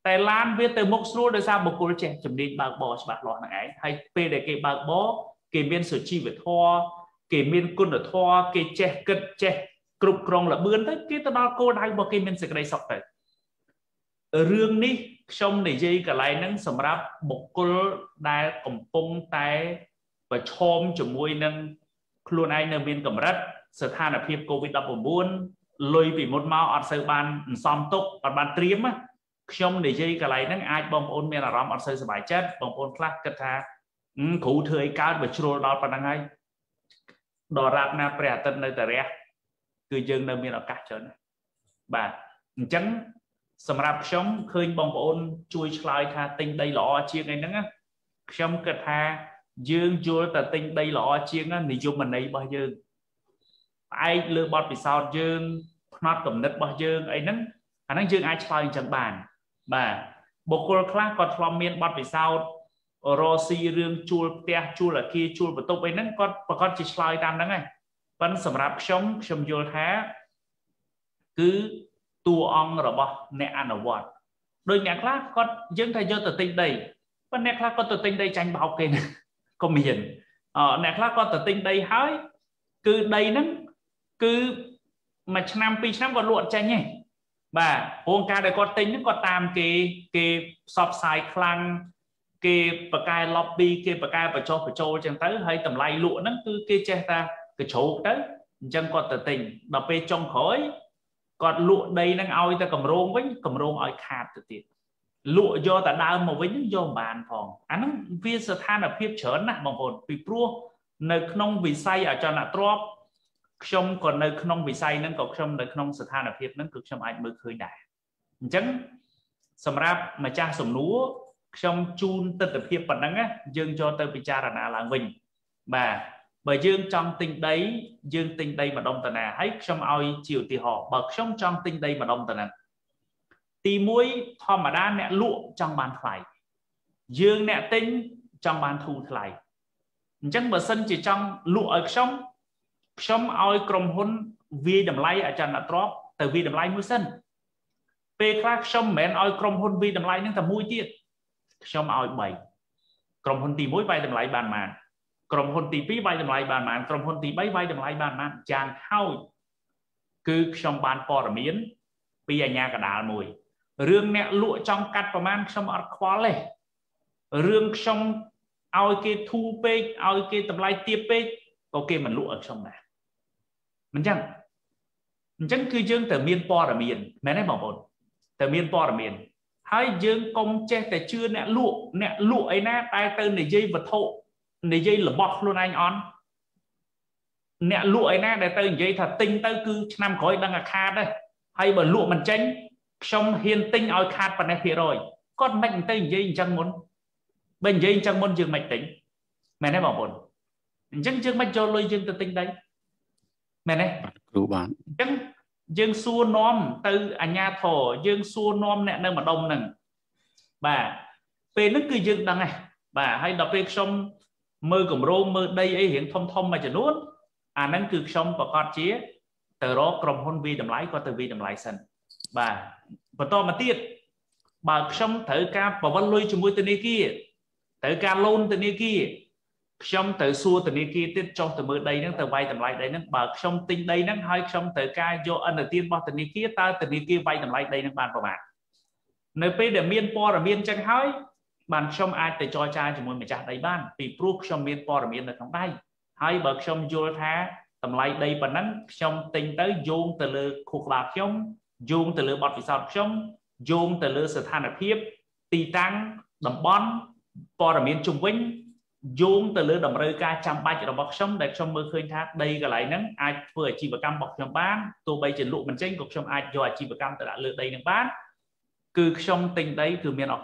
tài lan với từ mục xua đời sao bộc cô che chuẩn bị bạc bò bạc lọ này hay p để cái bạc bó cái biên sửa chi về thoa cái biên côn ở thoa cái che cật che cục rong là bươn đấy cái tao nói cô đây một cái biên sửa đây sọc này rương đi trong này dây cả lại nắng sầm ráp bộc cô đai cẩm phong tai và chôm chủng môi nâng luôn ai nâng biên cầm rách sở than là phiếp COVID-19 lôi vì một máu ở sơ ban xóm tốc ở ban triếm trong để dây cả lấy nâng ai bông ôn miền là rõm ở sơ bài chất bông ôn phát kết thả khủ thư ấy cao và trô đó và năng ấy đó rạp nà bẻ tân nơi tờ rẽ cư dương nâng biên ở các chỗ này và chẳng sầm rạp sống khơi bông ôn chui slide tha tinh đầy lọ chia ngay nâng trong kết thả dương chúa ta tinh đây lọ chiếng á nị dùng mình ấy bao dương ai lừa bọt vì sao dương nó cầm đất bao dương ấy nắng anh nắng dương ai chơi chẳng bàn mà bộ cô khác còn phong miên bọt vì sao rosi dương chúa te chúa là kia chúa và tôm ấy nắng con chỉ chơi tam nắng này vẫn sầm rạp sống sầm vô thá cứ tu ong rồi bọt nè ăn ở bọt đôi nhà khác con dương thầy vô tự tinh đây con nè khác con tự tinh đây tranh bảo kênh có miền nè khác con tự tin đây hái cứ đây nắng cứ mà năm pi năm còn luận tranh nhỉ và hôm ca đây con tính con tam cái shop size khăn cái bậc cai lobby cái bậc cai và cho chẳng tới hay tầm lay luận nắng cứ cái che ta cái chỗ đấy chẳng còn tự tin đập về trong khói còn luận đây nắng ao ta cầm rôn ở khát tự tin lụa do ta đau mà với những do bàn phòng anh viên sơ than là phép chớn nè bằng hồn bị prua nơi nông vì say ở cho là trop trong còn nơi nông vì say nên cột trong nơi nông sơ than là phép nâng cực trong anh mới khơi đại chấn sầm ráp mà cha sầm lúa trong chun tên tập phép bật đắng á dương cho tên bị cha là nà làng mình mà bởi dương trong tình đấy dương tình đây mà đông tần nà hết trong oi chiều thì họ bật trong tình đây mà đông tần nà tì muối thò mà đa nẹ lụa trong bàn phải dương nẹ tinh trong bàn thu lại chẳng bờ sân chỉ trong lụa ở trong oi cầm hôn vi đầm lay ở trần là trop từ vi đầm lay mũi sân pe khác trong mẹ oi cầm hôn vi đầm lay nhưng thầm mũi tiệt trong oi bảy cầm hôn tì muối bay đầm lay bàn màn cầm hôn tì pí bay đầm lay bàn màn cầm hôn tì bay bay đầm lay bàn màn chàng hao cứ trong bàn cò ở miến bây giờ nhà cả đá mùi rương nẹ lụa trong cắt và mang xong ở khóa lệ rương xong ao cái thu pê ao cái tầm lai tiếp pê ok mình lụa ở trong này mình chẳng cứ dương từ miền po là miền mẹ này bảo một từ miền po là miền hai dương công che tại chưa nẹ lụa ấy nè tay tên này dây vật thụ này dây là bọt luôn anh on nẹ lụa ấy nè để tên dây thật tinh tới cứ năm khói đang là kha đây hay bởi lụa mình tranh trong hiền tinh oi khát và này phía rồi con mạnh tay dây chẳng muốn bên dây chẳng muốn dương mạch tính mẹ này bảo buồn dân dương mạch cho lôi dương từ tinh đấy mẹ này đủ bán dân dương xua nom từ à nhà thổ dương xua nom nè nơi mà đông nè bà về nước cư dương đằng này bà hay đọc về sông mơ cổng rô mơ đây ấy hiện thông thông mà chẳng luôn à nắng cực sông và con chía từ đó cầm hôn vi đầm lái có từ vi đầm lái sân và to mà tiết bà xong thử ca và vẫn lui chung với tên kia thử ca lôn tên kia Trong tự xua từ nơi kia tiết trong từ mưa đây nó từ vay tầm lại đây nó bật trong tinh đây nó hơi trong tự ca do anh ở tiên bao từ nơi kia ta từ nơi kia vay tầm lại đây nó bàn của bạn nơi p để miên po là miên chân hơi bàn trong ai tự cho cha chỉ muốn mình trả đầy ban vì proof trong miên po là miên là trong đây hơi bật trong vô thá tầm lại đây và nắng trong tinh tới dùng từ lừa cuộc bạc trong dùng từ lừa bọt vì sao trong dùng từ lừa sự than ở phía tì tăng đầm bón po là miên trung vĩnh dùng từ lứa đồng rơi ca trăm ba triệu đồng bọc sống để trong mưa khơi thác đây cả lại nắng ai vừa chỉ vào cam bọc trong bán tôi bây trên lụ mình tranh cục trong ai rồi chỉ vào cam tại đã lựa đây nắng bán cứ trong tình đấy cứ miền